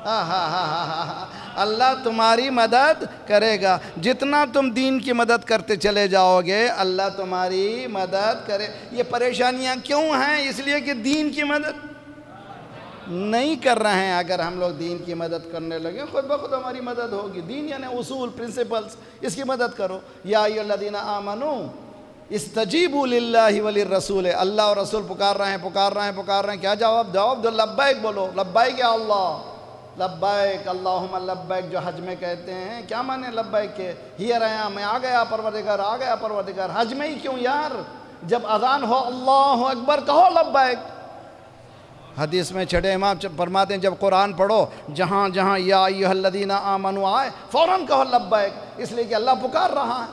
अल्लाह तुम्हारी मदद करेगा। जितना तुम दीन की मदद करते चले जाओगे अल्लाह तुम्हारी मदद करे। ये परेशानियाँ क्यों हैं? इसलिए कि दीन की मदद नहीं कर रहे हैं। अगर हम लोग दीन की मदद करने लगे खुद ब खुद हमारी मदद होगी। दीन यानी उसूल, प्रिंसिपल्स, इसकी मदद करो। या अय्युहल्लज़ीना आमनू इस्तजीबू लिल्लाहि वलिर्रसूल। अल्लाह और रसूल पुकार रहे हैं, पुकार रहे हैं, पुकार रहे हैं। क्या जवाब? जवाब दो, लब्बैक बोलो। लब्बैक या अल्लाह, लब्बैक अल्लाहुम्मा लब्बैक जो हज में कहते हैं। क्या माने लब्बैक के? हियर आया, मैं आ गया परवरदिगार, आ गया परवरदिगार। हज में ही क्यों यार? जब अजान हो अल्लाहु अकबर कहो लब्बैक। हदीस में छठे इमाम फरमाते हैं जब कुरान पढ़ो जहाँ जहाँ या अय्युहल्लज़ीना आमनू आए फ़ौरन कहो लब्बैक, इसलिए कि अल्लाह पुकार रहा है।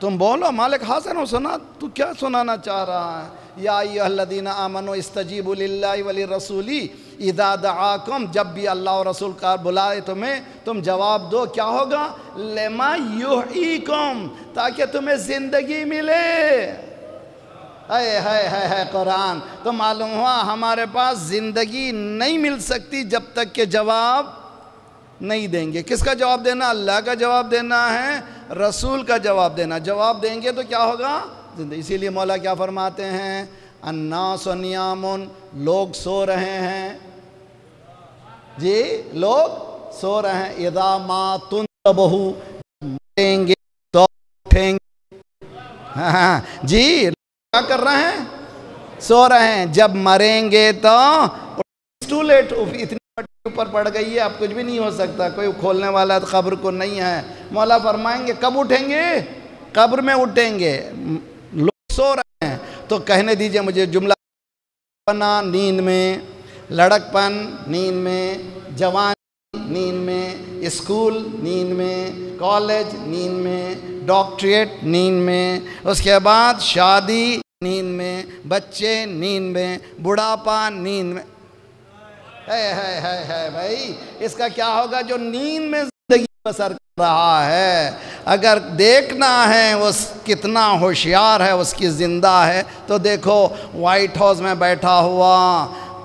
तुम बोलो मालिक हासन हो सुना, तू क्या सुनाना चाह रहा है? या अय्युहल्लज़ीना आमनू इस्तजीबू लिल्लाहि वलिर्रसूली इज़ा दआकुम। जब भी अल्लाह और रसूल का बुलाए तुम्हें तुम जवाब दो। क्या होगा? लिमा युह्यीकुम, ताकि तुम्हें ज़िंदगी मिले। हाय हाय हाय हाय कुरान। तो मालूम हुआ हमारे पास ज़िंदगी नहीं मिल सकती जब तक के जवाब नहीं देंगे। किसका जवाब देना? अल्लाह का जवाब देना है, रसूल का जवाब देना। जवाब देंगे तो क्या होगा? जिंदगी। इसीलिए मौला क्या फरमाते हैं? अन्नास नियामुन, लोग सो रहे हैं जी, लोग सो रहे हैं। इदा मातुन तबहू, मरेंगे तो उठेंगे। हाँ जी, क्या कर रहे हैं? सो रहे हैं। जब मरेंगे तो टू लेट, इतनी पट्टी ऊपर पड़ गई है, अब कुछ भी नहीं हो सकता, कोई खोलने वाला कब्र को नहीं है। मौला फरमाएंगे कब उठेंगे? कब्र में उठेंगे। लोग सो रहे हैं तो कहने दीजिए मुझे जुमला बना। नींद में लड़कपन, नींद में जवानी, नींद में स्कूल, नींद में कॉलेज, नींद में डॉक्टरेट, नींद में उसके बाद शादी, नींद में बच्चे, नींद में बुढ़ापा, नींद में। है है है है भाई, इसका क्या होगा जो नींद में ज़िंदगी बसर कर रहा है? अगर देखना है वो कितना होशियार है, उसकी ज़िंदा है, तो देखो वाइट हाउस में बैठा हुआ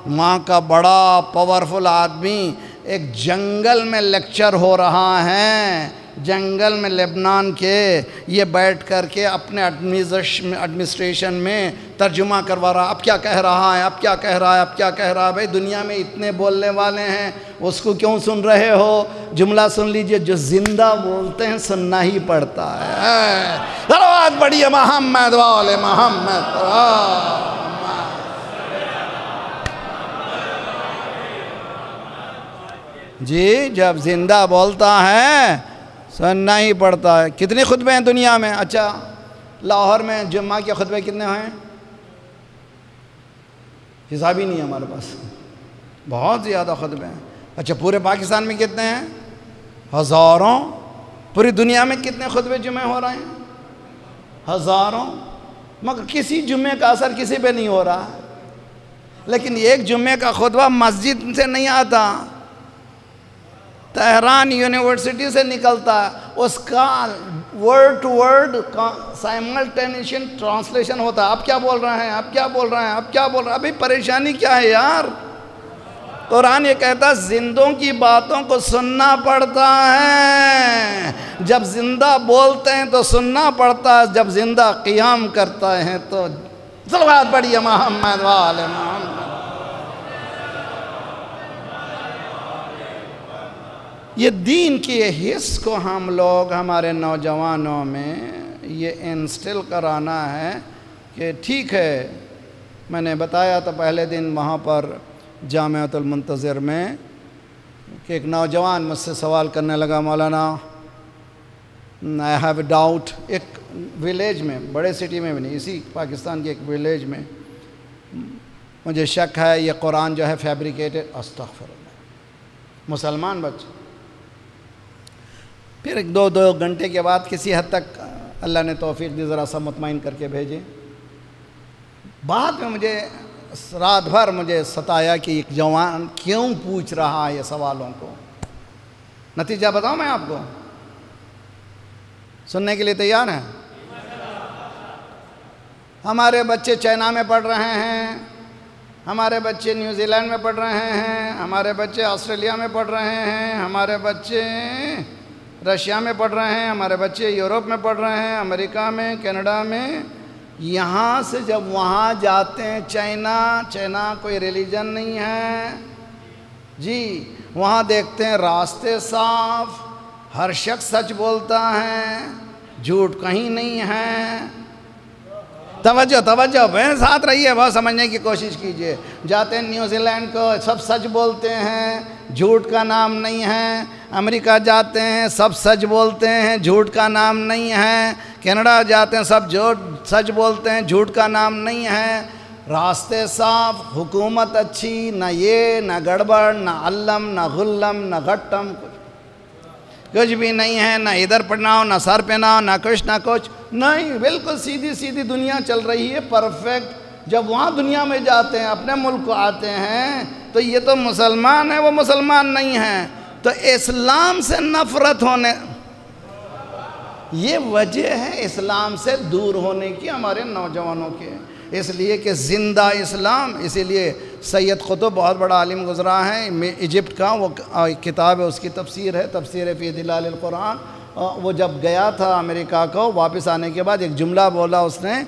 माँ का बड़ा पावरफुल आदमी एक जंगल में लेक्चर हो रहा है, जंगल में लेबनान के। ये बैठ कर के अपने एडमिनिस्ट्रेशन में तर्जुमा करवा रहा, अब क्या कह रहा है, अब क्या कह रहा है, अब क्या कह रहा है। भाई दुनिया में इतने बोलने वाले हैं, उसको क्यों सुन रहे हो? जुमला सुन लीजिए, जो जिंदा बोलते हैं सुनना ही पड़ता है। धन्यवाद, बढ़िया। मोहम्मद वाले मोहम्मद। जी, जब जिंदा बोलता है सुनना ही पड़ता है। कितने खुतबे हैं दुनिया में? अच्छा, लाहौर में जुम्मा के खुतबे कितने हैं? हिसाब ही नहीं है हमारे पास, बहुत ज़्यादा खुतबे हैं। अच्छा, पूरे पाकिस्तान में कितने हैं? हज़ारों। पूरी दुनिया में कितने खुतबे जुम्मे हो रहे हैं? हज़ारों। मगर किसी जुम्मे का असर किसी पे नहीं हो रहा। लेकिन एक जुम्मे का खुतबा मस्जिद से नहीं आता, तेहरान यूनिवर्सिटी से निकलता है, उसका word to word simultaneous translation होता है। आप क्या बोल रहे हैं, आप क्या बोल रहे हैं, आप क्या बोल रहे हैं, अभी परेशानी क्या है यार। कुरान ये कहता है जिंदों की बातों को सुनना पड़ता है, जब जिंदा बोलते हैं तो सुनना पड़ता है, जब जिंदा क़ियाम करता है तो सल्लल्लाहु अलैहि मोहम्मद वाले मोहम्मद। ये दीन की हिस्स को हम लोग हमारे नौजवानों में ये इंस्टिल कराना है कि ठीक है। मैंने बताया तो पहले दिन वहाँ पर जामिअतुल मुंतज़िर में कि एक नौजवान मुझसे सवाल करने लगा, मौलाना आई हैव अ डाउट। एक विलेज में, बड़े सिटी में भी नहीं, इसी पाकिस्तान के एक विलेज में, मुझे शक है ये कुरान जो है फैब्रिकेटेड। अस्तग़फिरुल्लाह, मुसलमान बच्चे। फिर एक दो दो घंटे के बाद किसी हद तक अल्लाह ने तौफीक दी, ज़रा सा मुतमईन करके भेजे। बाद में मुझे रात भर मुझे सताया कि एक जवान क्यों पूछ रहा है ये सवालों को। नतीजा बताऊं मैं आपको, सुनने के लिए तैयार हैं? हमारे बच्चे चाइना में पढ़ रहे हैं, हमारे बच्चे न्यूजीलैंड में पढ़ रहे हैं, हमारे बच्चे ऑस्ट्रेलिया में पढ़ रहे हैं, हमारे बच्चे रशिया में पढ़ रहे हैं, हमारे बच्चे यूरोप में पढ़ रहे हैं, अमेरिका में, कनाडा में। यहाँ से जब वहाँ जाते हैं, चाइना कोई रिलीजन नहीं है जी, वहाँ देखते हैं रास्ते साफ, हर शख्स सच बोलता है, झूठ कहीं नहीं है। तवज्जो तवज्जो, मेरे साथ रहिए, बहुत समझने की कोशिश कीजिए। जाते हैं न्यूजीलैंड को, सब सच बोलते हैं, झूठ का नाम नहीं है। अमेरिका जाते हैं, सब सच बोलते हैं, झूठ का नाम नहीं है। कनाडा जाते हैं, सब झूठ सच बोलते हैं, झूठ का नाम नहीं है। रास्ते साफ, हुकूमत अच्छी, ना ये ना गड़बड़, ना अल्लम ना गुल्लम ना गट्टम, कुछ भी नहीं है। ना इधर पढ़ना हो, ना सर पे ना हो, ना कुछ ना कुछ नहीं, बिल्कुल सीधी सीधी दुनिया चल रही है, परफेक्ट। जब वहाँ दुनिया में जाते हैं, अपने मुल्क को आते हैं, तो ये तो मुसलमान है, वो मुसलमान नहीं है, तो इस्लाम से नफरत होने, ये वजह है इस्लाम से दूर होने की हमारे नौजवानों के। इसलिए कि ज़िंदा इस्लाम, इसीलिए सैयद क़ुतुब बहुत बड़ा आलिम गुज़रा है इजिप्ट का, वो किताब है, उसकी तफसीर है, तफसीर फ़ी दिलाल कुरान। वो जब गया था अमेरिका को, वापस आने के बाद एक जुमला बोला उसने,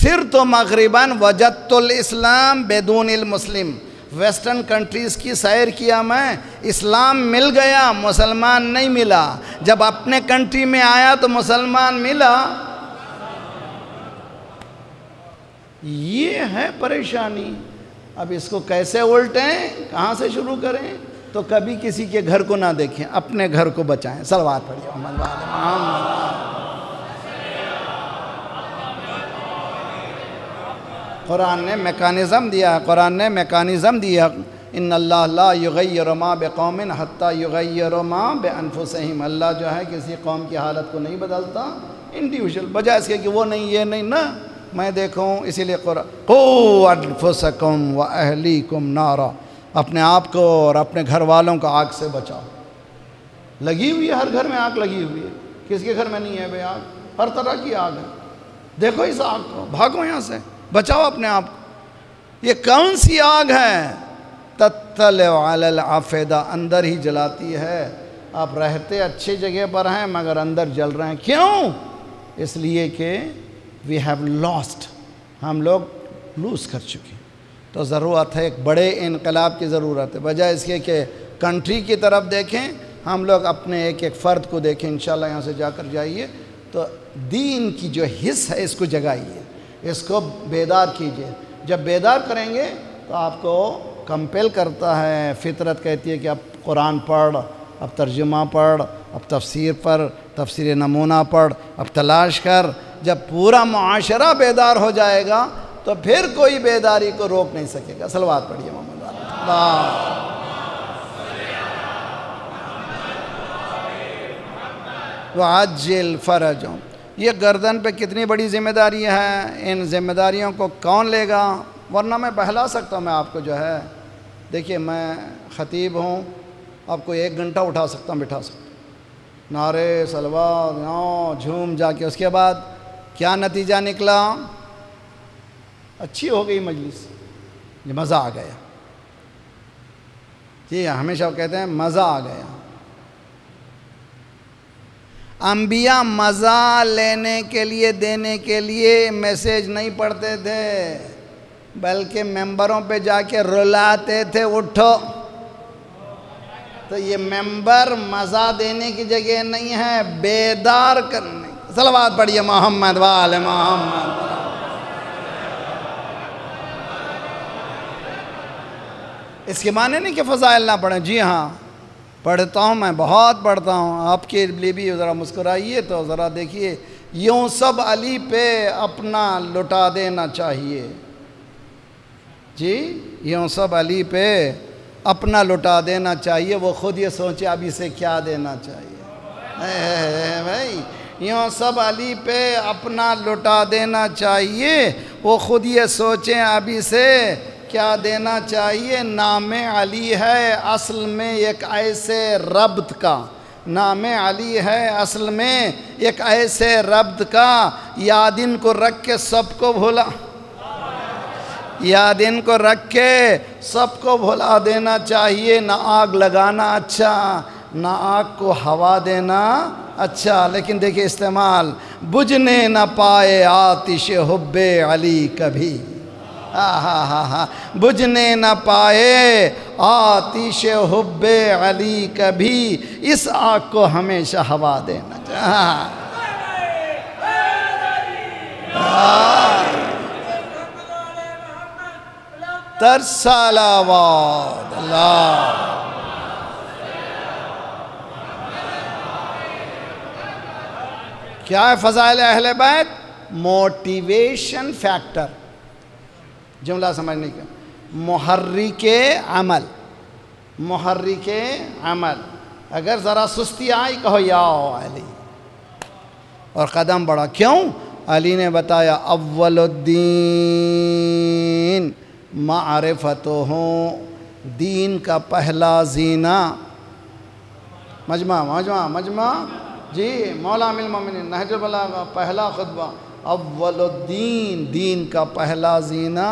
सिर तो मग़रिबन वजदतुल इस्लाम बेदूनिल मुस्लिम। वेस्टर्न कंट्रीज़ की सैर किया मैं, इस्लाम मिल गया, मुसलमान नहीं मिला। जब अपने कंट्री में आया तो मुसलमान मिला। ये है परेशानी। अब इसको कैसे उल्टें, कहाँ से शुरू करें? तो कभी किसी के घर को ना देखें, अपने घर को बचाएं। सलवात पढ़िए। कुरान ने मेकानिज़म दिया, कुरान ने मेकानिज़म दिया। इन्नल्लाह ला युगय्यिरु मा बिक़ौमिन हत्ता युगय्यिरु मा बिअनफुसिहिम। अल्लाह जो है किसी कौम की हालत को नहीं बदलता, इंडिविजुअल, बजाय इसके कि वो नहीं, ये नहीं, ना मैं देखूँ। इसीलिए कुरान, क़ू अनफुसकुम व अहलीकुम नारा, अपने आप को और अपने घर वालों को आग से बचाओ। लगी हुई है, हर घर में आग लगी हुई है, किसके घर में नहीं है भाई आग? हर तरह की आग है। देखो इस आग को, भागो यहाँ से, बचाओ अपने आप को। ये कौन सी आग है? तत्तलउ अलल आफिदा, अंदर ही जलाती है। आप रहते अच्छी जगह पर हैं मगर अंदर जल रहे हैं, क्यों? इसलिए कि वी हैव लॉस्ट, हम लोग लूज़ कर चुके। तो ज़रूरत है एक बड़े इनकलाब की ज़रूरत है, बजाय इसके कि कंट्री की तरफ देखें, हम लोग अपने एक एक फ़र्द को देखें। इंशाल्लाह यहाँ से जाकर जाइए तो दीन की जो हिस्स है इसको जगाइए, इसको बेदार कीजिए। जब बेदार करेंगे तो आपको कंपेल करता है, फितरत कहती है कि अब कुरान पढ़, अब तर्जुमा पढ़, अब तफसीर पढ़, तफसीर नमूना पढ़, अब तलाश कर। जब पूरा माशरा बेदार हो जाएगा तो फिर कोई बेदारी को रोक नहीं सकेगा। सलवात पढ़िए मोहम्मद अल्लाह। वअज्जिल फरजों, ये गर्दन पे कितनी बड़ी जिम्मेदारी है, इन जिम्मेदारियों को कौन लेगा? वरना मैं बहला सकता हूँ मैं आपको जो है। देखिए मैं ख़तीब हूँ, आपको एक घंटा उठा सकता हूँ, बिठा सकता हूँ, नारे सलवार यहाँ झूम जाके उसके बाद क्या नतीजा निकला, अच्छी हो गई मजलिस, ये मज़ा आ गया। जी हमेशा कहते हैं मज़ा आ गया। अंबिया मज़ा लेने के लिए देने के लिए मैसेज नहीं पढ़ते थे, बल्कि मेंबरों पे जाके रुलाते थे उठो। तो ये मेंबर मज़ा देने की जगह नहीं है, बेदार करने। सलवात पढ़िए मोहम्मद वाले मोहम्मद। इसके माने नहीं कि फ़ज़ाइल ना पढ़ें। जी हाँ पढ़ता हूँ, मैं बहुत पढ़ता हूँ। आपके लिए भी ज़रा मुस्कुराइए तो ज़रा देखिए, यूँ सब अली पे अपना लुटा देना चाहिए। जी यूँ सब अली पे अपना लुटा देना चाहिए, वो ख़ुद ये सोचे अब इसे क्या देना चाहिए। भाई यूँ सब अली पे अपना लुटा देना चाहिए, वो ख़ुद ये सोचें अब इसे क्या देना चाहिए। नाम अली है असल में एक ऐसे रब्त का, नाम अली है असल में एक ऐसे रब्त का, यादिन को रख के सबको भुला, यादिन को रख के सबको भुला देना चाहिए। ना आग लगाना अच्छा, ना आग को हवा देना अच्छा, लेकिन देखिए इस्तेमाल, बुझने ना पाए आतिश हुब्बे अली कभी। आहा हा हा, बुझने न पाए आतिश हुब्बे अली कभी, इस आग को हमेशा हवा देना चाहिए। तरसलावाद अल्लाह। क्या है फ़ज़ाइल अहले बैत? Motivation factor. जुमला समझने का, मुहर्रिके अमल, मुहर्रिके अमल। अगर ज़रा सुस्ती आई कहो या अली और क़दम बढ़ा। क्यों? अली ने बताया अव्वलुद्दीन मारिफतुहू, दीन का पहला जीना। मजमा मजमा मजमा जी मौला अमीरुल मोमिनीन नहजुल बलागा का पहला खुतबा, अव्वलुद्दीन दीन का पहला जीना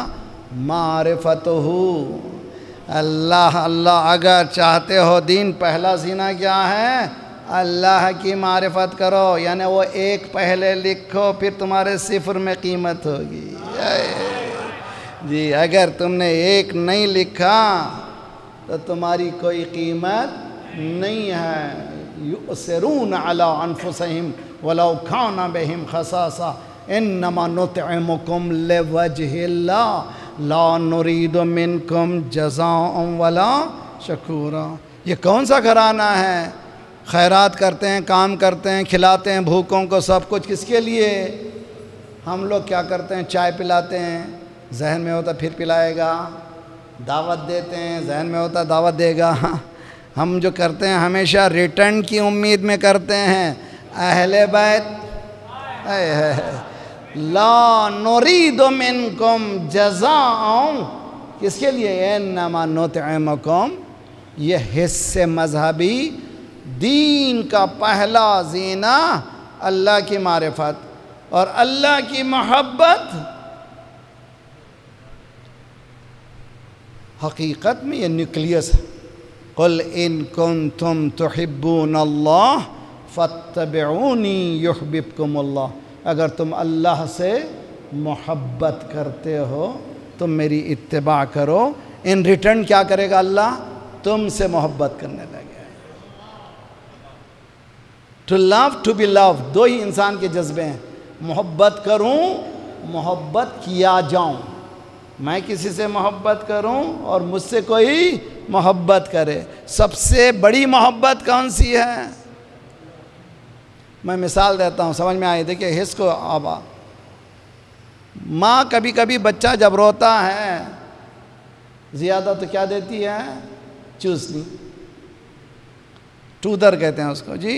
मारिफतुहू। अल्लाह अल्लाह। अगर चाहते हो दीन, पहला जीना क्या है? अल्लाह की मारिफत करो, यानी वो एक पहले लिखो, फिर तुम्हारे सिफर में कीमत होगी। जी अगर तुमने एक नहीं लिखा तो तुम्हारी कोई कीमत नहीं है। युसरून अला अनफुसहिम वलौ काना बिहिम खसासा इन्नमा नुतइमुकुम लिवजहिल्लाह ला नुरीदु मिनकुम जज़ाअन वला शकुरा। ये कौन सा घराना है? खैरात करते हैं, काम करते हैं, खिलाते हैं भूखों को, सब कुछ किसके लिए? हम लोग क्या करते हैं? चाय पिलाते हैं, जहन में होता फिर पिलाएगा, दावत देते हैं, जहन में होता दावत देगा। हम जो करते हैं हमेशा रिटर्न की उम्मीद में करते हैं। अहले बैत ला नुरीदु मिनकुम जज़ाअन, किसके लिए? इन्नमा नुतइमुकुम। ये हिस्से मजहबी दीन का पहला जीना अल्लाह की मारिफत और अल्लाह की मोहब्बत। हकीकत में ये न्यूक्लियस है। कुल इन कुंतुम तुहिब्बूनल्लाह फत्तबिऊनी युहब्बिबकुमुल्लाह। अगर तुम अल्लाह से मोहब्बत करते हो तुम मेरी इत्तिबा करो। इन रिटर्न क्या करेगा अल्लाह? तुमसे मोहब्बत करने लगेगा। To love to be love, दो ही इंसान के जज्बे हैं। मोहब्बत करूं, मोहब्बत किया जाऊं। मैं किसी से मोहब्बत करूं और मुझसे कोई मोहब्बत करे। सबसे बड़ी मोहब्बत कौन सी है? मैं मिसाल देता हूँ, समझ में आए। देखिए हिस को आबा, माँ कभी कभी बच्चा जब रोता है ज़्यादा तो क्या देती है? चूसनी, टूदर कहते हैं उसको। जी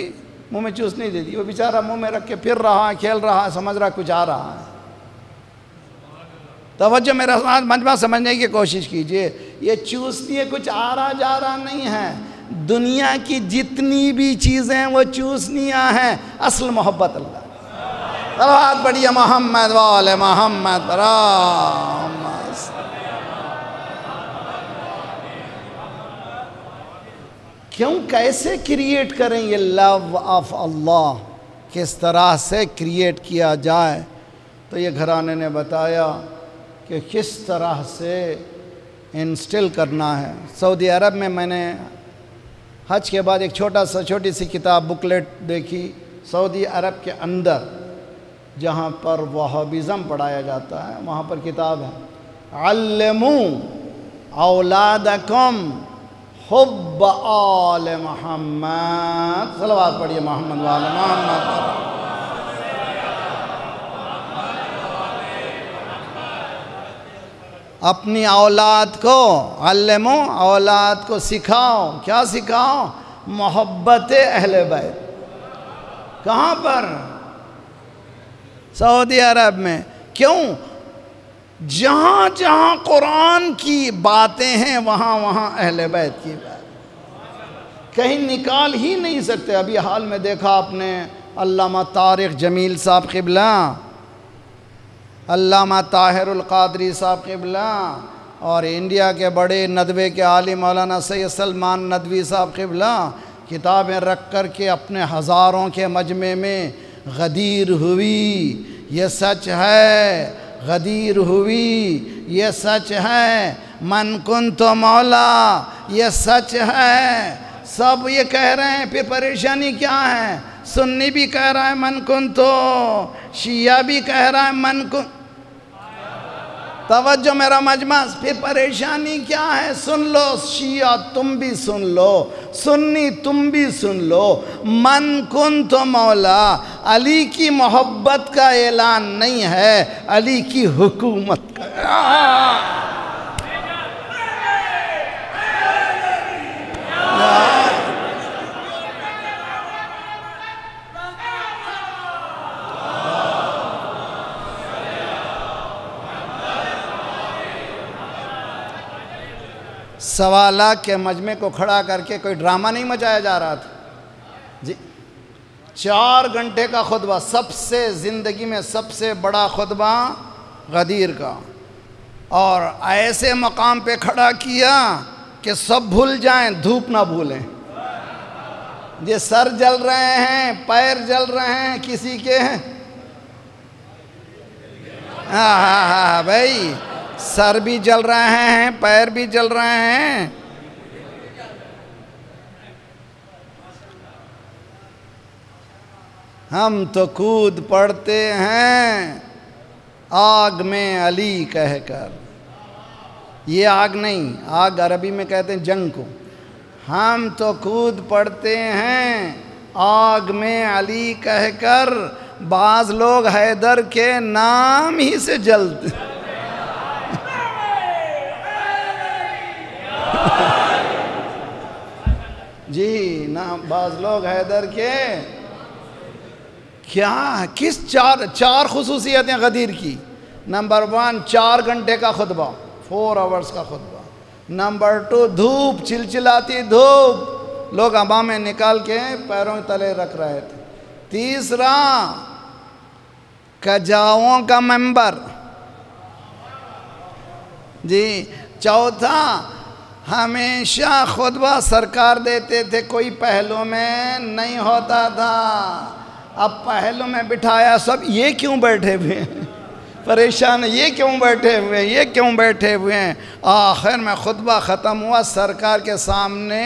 मुंह में चूसनी देती। वो बेचारा मुंह में रख के फिर रहा है, खेल रहा है, समझ रहा कुछ आ रहा है। तवज्जो मेरा साथ मजमा समझने की कोशिश कीजिए। ये चूसनी है, कुछ आ रहा जा रहा नहीं है। दुनिया की जितनी भी चीज़ें हैं वो चूसनियाँ हैं, असल मोहब्बत अल्लाह। बहुत बढ़िया। मोहम्मद वाले मोहम्मद राम। क्यों, कैसे क्रिएट करें ये लव ऑफ अल्लाह, किस तरह से क्रिएट किया जाए? तो ये घराने ने बताया कि किस तरह से इंस्टिल करना है। सऊदी अरब में मैंने हज के बाद एक छोटी सी किताब बुकलेट देखी, सऊदी अरब के अंदर जहाँ पर वहाबिज़म पढ़ाया जाता है वहाँ पर किताब है अल्लमू औलादकुम हुब्ब आल मोहम्मद। सलवात पढ़िए मोहम्मद वाले मोहम्मद। अपनी औलाद को अल्लमो, औलाद को सिखाओ। क्या सिखाओ? मोहब्बत अहले बैत। कहाँ पर? सऊदी अरब में। क्यों? जहाँ जहाँ कुरान की बातें हैं वहाँ वहाँ अहले बैत की बात, कहीं निकाल ही नहीं सकते। अभी हाल में देखा आपने अल्लामा तारिक जमील साहब क़िबला, अल्लामा ताहिरुल क़ादरी साहब क़िबला और इंडिया के बड़े नदवे के आलिम मौलाना सैयद सलमान नदवी साहब क़िबला किताबें रख कर के अपने हज़ारों के मजमे में गदीर हुई ये सच है, गदीर हुई ये सच है, मन कुन तो मौला ये सच है, सब ये कह रहे हैं। फिर परेशानी क्या है? सुन्नी भी कह रहा है मन कुन तो, शिया भी कह रहा है मन कुन। तवज्जो मेरा मजमा। फिर परेशानी क्या है? सुन लो शिया तुम भी सुन लो, सुन्नी तुम भी सुन लो, मन कुन तो मौला। अली की मोहब्बत का ऐलान नहीं है, अली की हुकूमत का। सवा लाख के मजमे को खड़ा करके कोई ड्रामा नहीं मचाया जा रहा था जी। 4 घंटे का खुतबा, सबसे ज़िंदगी में सबसे बड़ा खुतबा गदीर का, और ऐसे मकाम पे खड़ा किया कि सब भूल जाएं, धूप ना भूलें। ये सर जल रहे हैं, पैर जल रहे हैं, किसी के हैं? हाँ भाई, सर भी जल रहे हैं, पैर भी जल रहे हैं। हम तो कूद पड़ते हैं आग में अली कहकर। ये आग नहीं, आग अरबी में कहते हैं जंग को। हम तो कूद पड़ते हैं आग में अली कहकर, बाज लोग हैदर के नाम ही से जलते। जी ना, बाज लोग हैदर के। क्या किस चार खुसूसियतें गदीर की? नंबर 1 4 घंटे का खुतबा, 4 आवर्स का खुतबा। नंबर 2 धूप, चिलचिलाती धूप, लोग हवा में निकाल के पैरों तले रख रहे थे। 3 कजाओं का मेंबर जी। 4 हमेशा खुतबा सरकार देते थे, कोई पहलों में नहीं होता था। अब पहलों में बिठाया सब, ये क्यों बैठे हुए हैं परेशान, ये क्यों बैठे हुए हैं, ये क्यों बैठे हुए हैं। आखिर में खुतबा ख़त्म हुआ, सरकार के सामने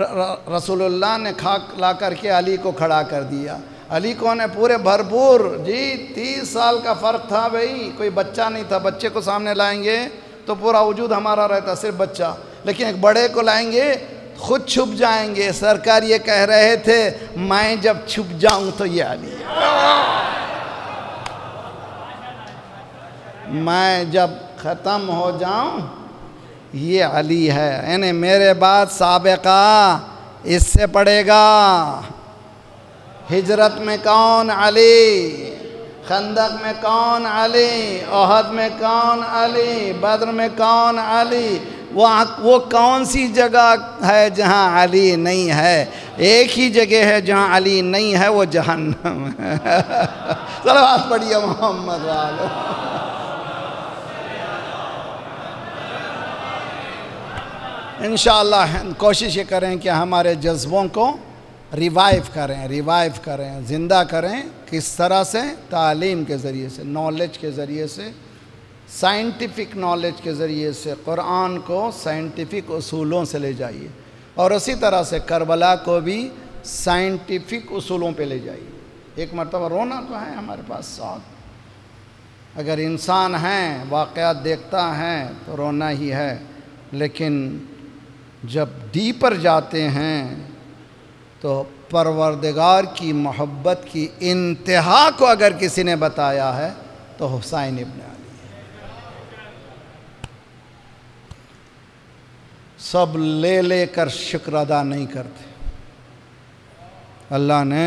रसूलुल्लाह ने खाक ला करके अली को खड़ा कर दिया। अली को ने पूरे भरपूर जी, 30 साल का फ़र्क था भाई, कोई बच्चा नहीं था। बच्चे को सामने लाएंगे तो पूरा वजूद हमारा रहता, सिर्फ बच्चा। लेकिन एक बड़े को लाएंगे खुद छुप जाएंगे। सरकार ये कह रहे थे मैं जब छुप जाऊं तो ये अली, मैं जब ख़त्म हो जाऊं ये अली है। यानी मेरे बाद साबिका इससे पड़ेगा। हिजरत में कौन? अली। खंदक में कौन अली, ओहद में कौन अली, बद्र में कौन अली, वहाँ वो कौन सी जगह है जहाँ अली नहीं है? एक ही जगह है जहाँ अली नहीं है, वो जहन्नम है। सलावत पढ़िए मोहम्मद वालो। इंशाल्लाह कोशिश ये करें कि हमारे जज्बों को रिवाइव करें, ज़िंदा करें। किस तरह से? तालीम के ज़रिए से, नॉलेज के ज़रिए से, साइंटिफिक नॉलेज के ज़रिए से। कुरान को साइंटिफिक उसूलों से ले जाइए, और उसी तरह से करबला को भी साइंटिफिक उसूलों पे ले जाइए। एक मरतबा रोना तो है हमारे पास साथ, अगर इंसान हैं, वाक़यात देखता है तो रोना ही है, लेकिन जब डीपर जाते हैं तो परवरदिगार की मोहब्बत की इंतहा को अगर किसी ने बताया है तो हुसैन इब्न अली। सब ले लेकर शुक्र अदा नहीं करते। अल्लाह ने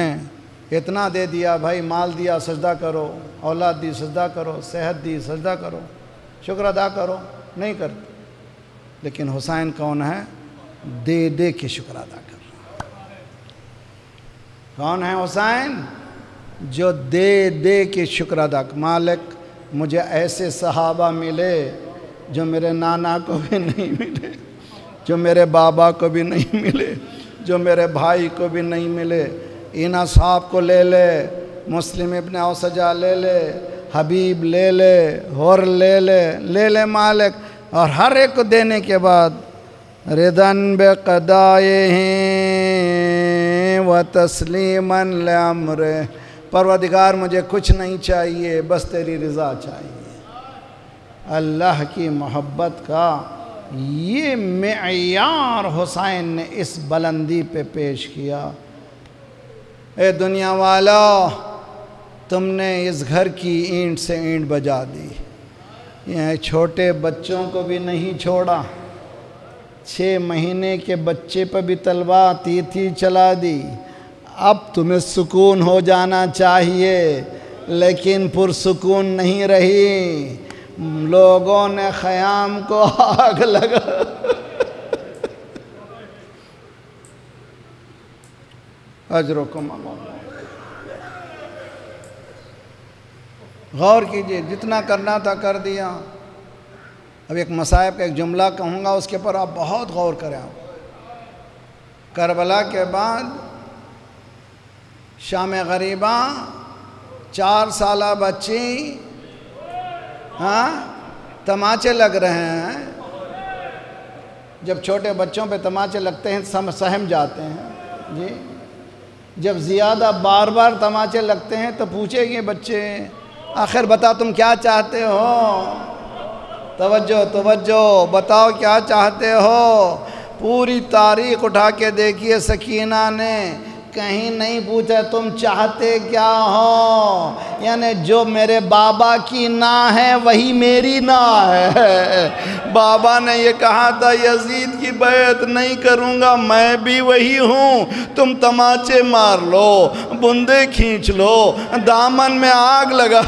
इतना दे दिया, भाई माल दिया सजदा करो, औलाद दी सजदा करो, सेहत दी सजदा करो, शुक्र अदा करो, नहीं करते। लेकिन हुसैन कौन है? दे दे के शुक्र अदा कर। कौन है हुसैन? जो दे दे के शुक्र अदा। मालिक मुझे ऐसे सहाबा मिले जो मेरे नाना को भी नहीं मिले, जो मेरे बाबा को भी नहीं मिले, जो मेरे भाई को भी नहीं मिले। इना साहब को ले ले, मुस्लिम इब्न औसजा ले ले, हबीब ले ले, हुर ले ले, ले ले मालिक। और हर एक को देने के बाद रिदन बेकदाए हैं व तस्लीमन ले अम्रे, परवरदिगार मुझे कुछ नहीं चाहिए, बस तेरी रज़ा चाहिए। अल्लाह की मोहब्बत का ये मेयार हुसैन ने इस बुलंदी पे पेश किया। ए दुनिया वाला, तुमने इस घर की ईंट से ईंट बजा दी। यह छोटे बच्चों को भी नहीं छोड़ा, 6 महीने के बच्चे पर भी तलवा तीथी चला दी। अब तुम्हें सुकून हो जाना चाहिए, लेकिन पुरसुकून नहीं रही। लोगों ने ख़याम को आग लगा। अजरुकुम अल्लाह। गौर कीजिए, जितना करना था कर दिया। अब एक मसाइब का एक जुमला कहूँगा, उसके ऊपर आप बहुत गौर करें। आप करबला के बाद शाम गरीबा 4 साला बच्ची, हाँ, तमाचे लग रहे हैं। जब छोटे बच्चों पे तमाचे लगते हैं सहम जाते हैं जी। जब ज़्यादा बार बार तमाचे लगते हैं तो पूछेंगे बच्चे, आखिर बताओ तुम क्या चाहते हो? तवज्जो, बताओ क्या चाहते हो? पूरी तारीख उठा के देखिए, सकीना ने कहीं नहीं पूछा तुम चाहते क्या हो। यानी जो मेरे बाबा की ना है वही मेरी ना है। बाबा ने ये कहा था यजीद की बैत नहीं करूँगा, मैं भी वही हूँ। तुम तमाचे मार लो, बुंदे खींच लो, दामन में आग लगा।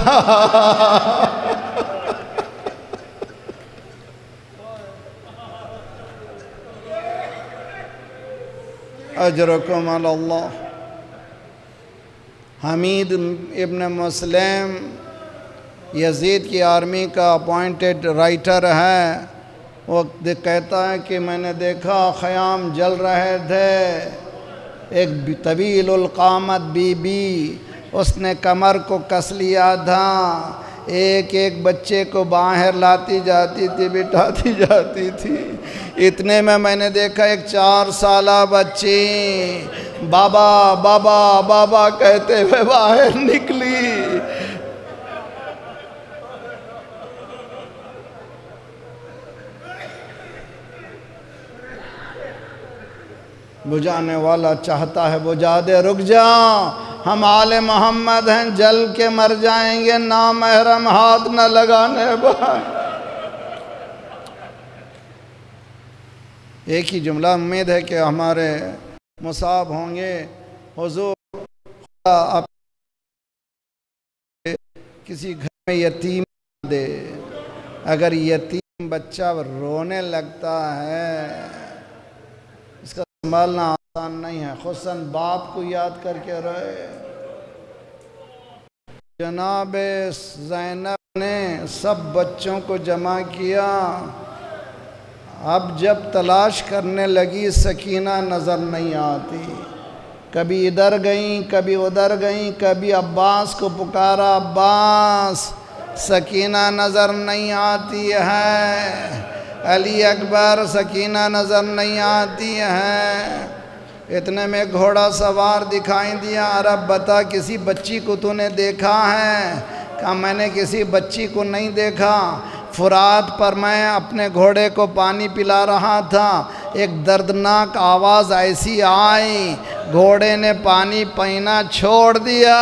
अजरुकुम अल्लाह। हमीद इब्न मुस्लिम यजीद की आर्मी का अपॉइंटेड राइटर है। वो कहता है कि मैंने देखा ख़याम जल रहे थे। एक तवील उल्क़ामत बीबी, उसने कमर को कस लिया था, एक एक बच्चे को बाहर लाती जाती थी, बिठाती जाती थी। इतने में मैंने देखा एक 4 साला बच्ची बाबा बाबा बाबा कहते हुए बाहर निकली। बुझाने वाला चाहता है बुझा दे, रुक जा, हम आले मोहम्मद हैं, जल के मर जाएंगे, ना महरम हाथ न लगाने। एक ही जुमला, उम्मीद है कि हमारे मुसाब होंगे। हुजूर किसी घर में यतीम दे, अगर यतीम बच्चा रोने लगता है इसका संभालना आसान नहीं है, खुसन बाप को याद करके रोए। जनाब ज़ैनब ने सब बच्चों को जमा किया। अब जब तलाश करने लगी सकीना नज़र नहीं आती, कभी इधर गई कभी उधर गई, कभी अब्बास को पुकारा अब्बास, सकीना नज़र नहीं आती है। अली अकबर, सकीना नज़र नहीं आती है। इतने में घोड़ा सवार दिखाई दिया। अरब बता किसी बच्ची को तूने देखा है? कहा मैंने किसी बच्ची को नहीं देखा, फुरात पर मैं अपने घोड़े को पानी पिला रहा था। एक दर्दनाक आवाज़ ऐसी आई, घोड़े ने पानी पीना छोड़ दिया।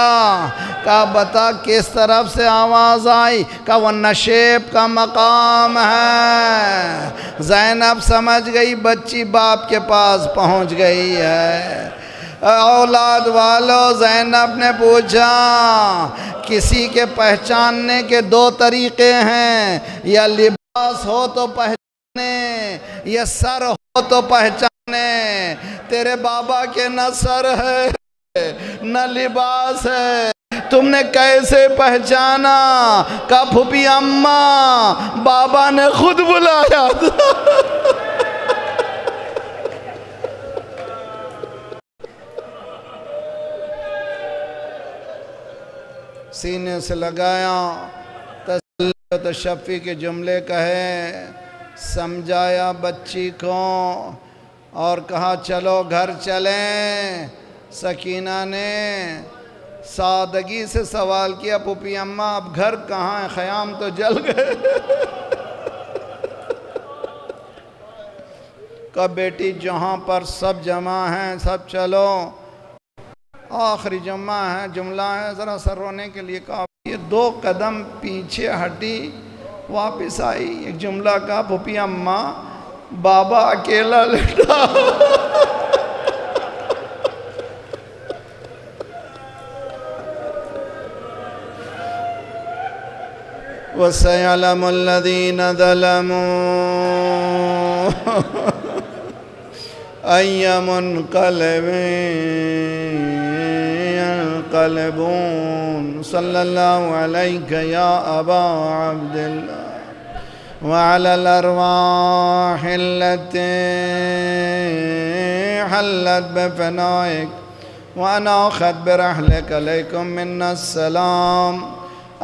कहा बता किस तरफ से आवाज़ आई? कहा वो नशेब का मकाम है। ज़ैनब समझ गई बच्ची बाप के पास पहुंच गई है। औलाद वालों, ज़ैनब ने पूछा किसी के पहचानने के दो तरीक़े हैं, या लिबास हो तो पहचाने, या सर हो तो पहचाने। तेरे बाबा के न सर है न लिबास है, तुमने कैसे पहचाना? का फूफी अम्मा, बाबा ने खुद बुलाया था। सीने से लगाया, तसल्ली तशफ़ी के जुमले कहे, समझाया बच्ची को और कहा चलो घर चलें। सकीना ने सादगी से सवाल किया, पुपी अम्मा अब घर कहाँ है? ख़याम तो जल गए। कहा बेटी जहाँ पर सब जमा हैं सब चलो, आखिरी जुम्मा है जुमला है, ज़रा सर रोने के लिए। कहा ये दो कदम पीछे हटी, वापस आई, एक जुमला कहा, फूफी अम्मा बाबा अकेला लेटा। वसयलमु लदीना ज़लमू अय्यमुन कलबी कलबून। सल्लल्लाहु अलैहि या अबा अब्दुल्लाह वअलल अरवाह लती हल्लत बिफनाइक वाना खद बरहलक अलैकुम मिन्ना सलाम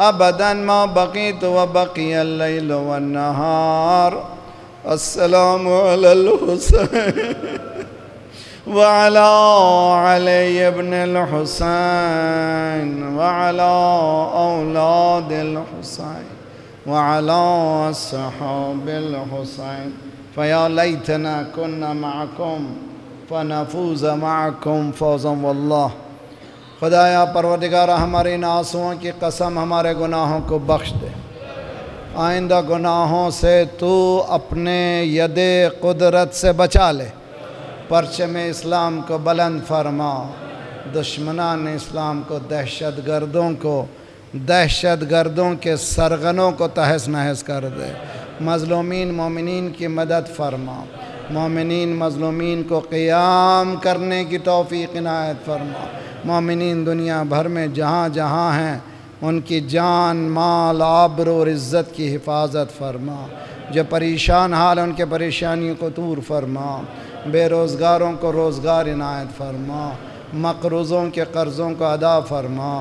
अबदन मा बक़ीत व बक़ियल लैल वन नहार। अस्सलामु अलल हुसैन वअला अली इब्न अल हुसैन वअला औलाद अल हुसैन वअला असहाब अल हुसैन। फ़या लैतना कुन्ना मअकुम फ़नफ़ूज़ मअकुम फ़ौज़न वल्लाह। खुदाया परवरदिगार, हमारे इन आंसुओं की कसम हमारे गुनाहों को बख्श दे। आइंदा गुनाहों से तू अपने यदे कुदरत से बचा ले। परचम इस्लाम को बुलंद फरमा, दुश्मनान इस्लाम को, दहशतगर्दों को, दहशतगर्दों के सरगनों को तहस नहस कर दे। मज़लूमीन मोमिनीन की मदद फरमा, मोमिनीन मज़लूमीन को क़ियाम करने की तौफ़ीक़ इनायत फरमा। मोमिनीन दुनिया भर में जहाँ जहाँ हैं उनकी जान माल आबरू और इज़्ज़त की हिफाजत फरमा। जो परेशान हाल उनके परेशानियों को दूर फरमा, बेरोज़गारों को रोज़गार इनायत फरमा, मक़रूज़ों के कर्ज़ों को अदा फरमा,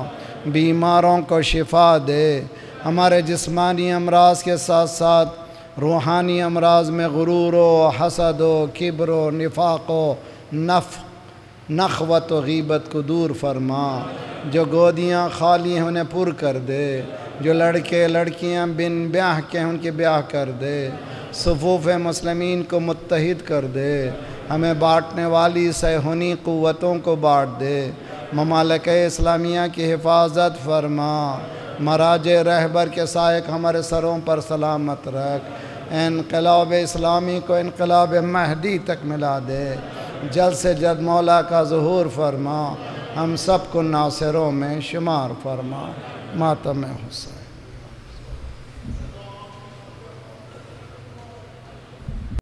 बीमारों को शिफा दे। हमारे जिस्मानी अमराज के साथ साथ रूहानी अमराज में गुरूर व हसद व किब्र व निफाक़ व नख़वत व गीबत को दूर फरमा। जो गोदियाँ खाली हैं उन्हें पुर कर दे। जो लड़के लड़कियाँ बिन ब्याह के हैं उनके ब्याह कर दे। सुफूफ मुस्लिमीन को मुत्तहिद कर दे। हमें बाँटने वाली सैहूनी क़ुव्वतों को बाँट दे। ममालिके इस्लामिया की हिफाजत फरमा। मराजे रहबर के सायक हमारे सरों पर सलामत रख। इनकलाब इस्लामी को इनकलाब महदी तक मिला दे। जल्द से जल्द मौला का ज़ुहूर फरमा। हम सब को नासिरों में शुमार फरमा। मातम हुसैन।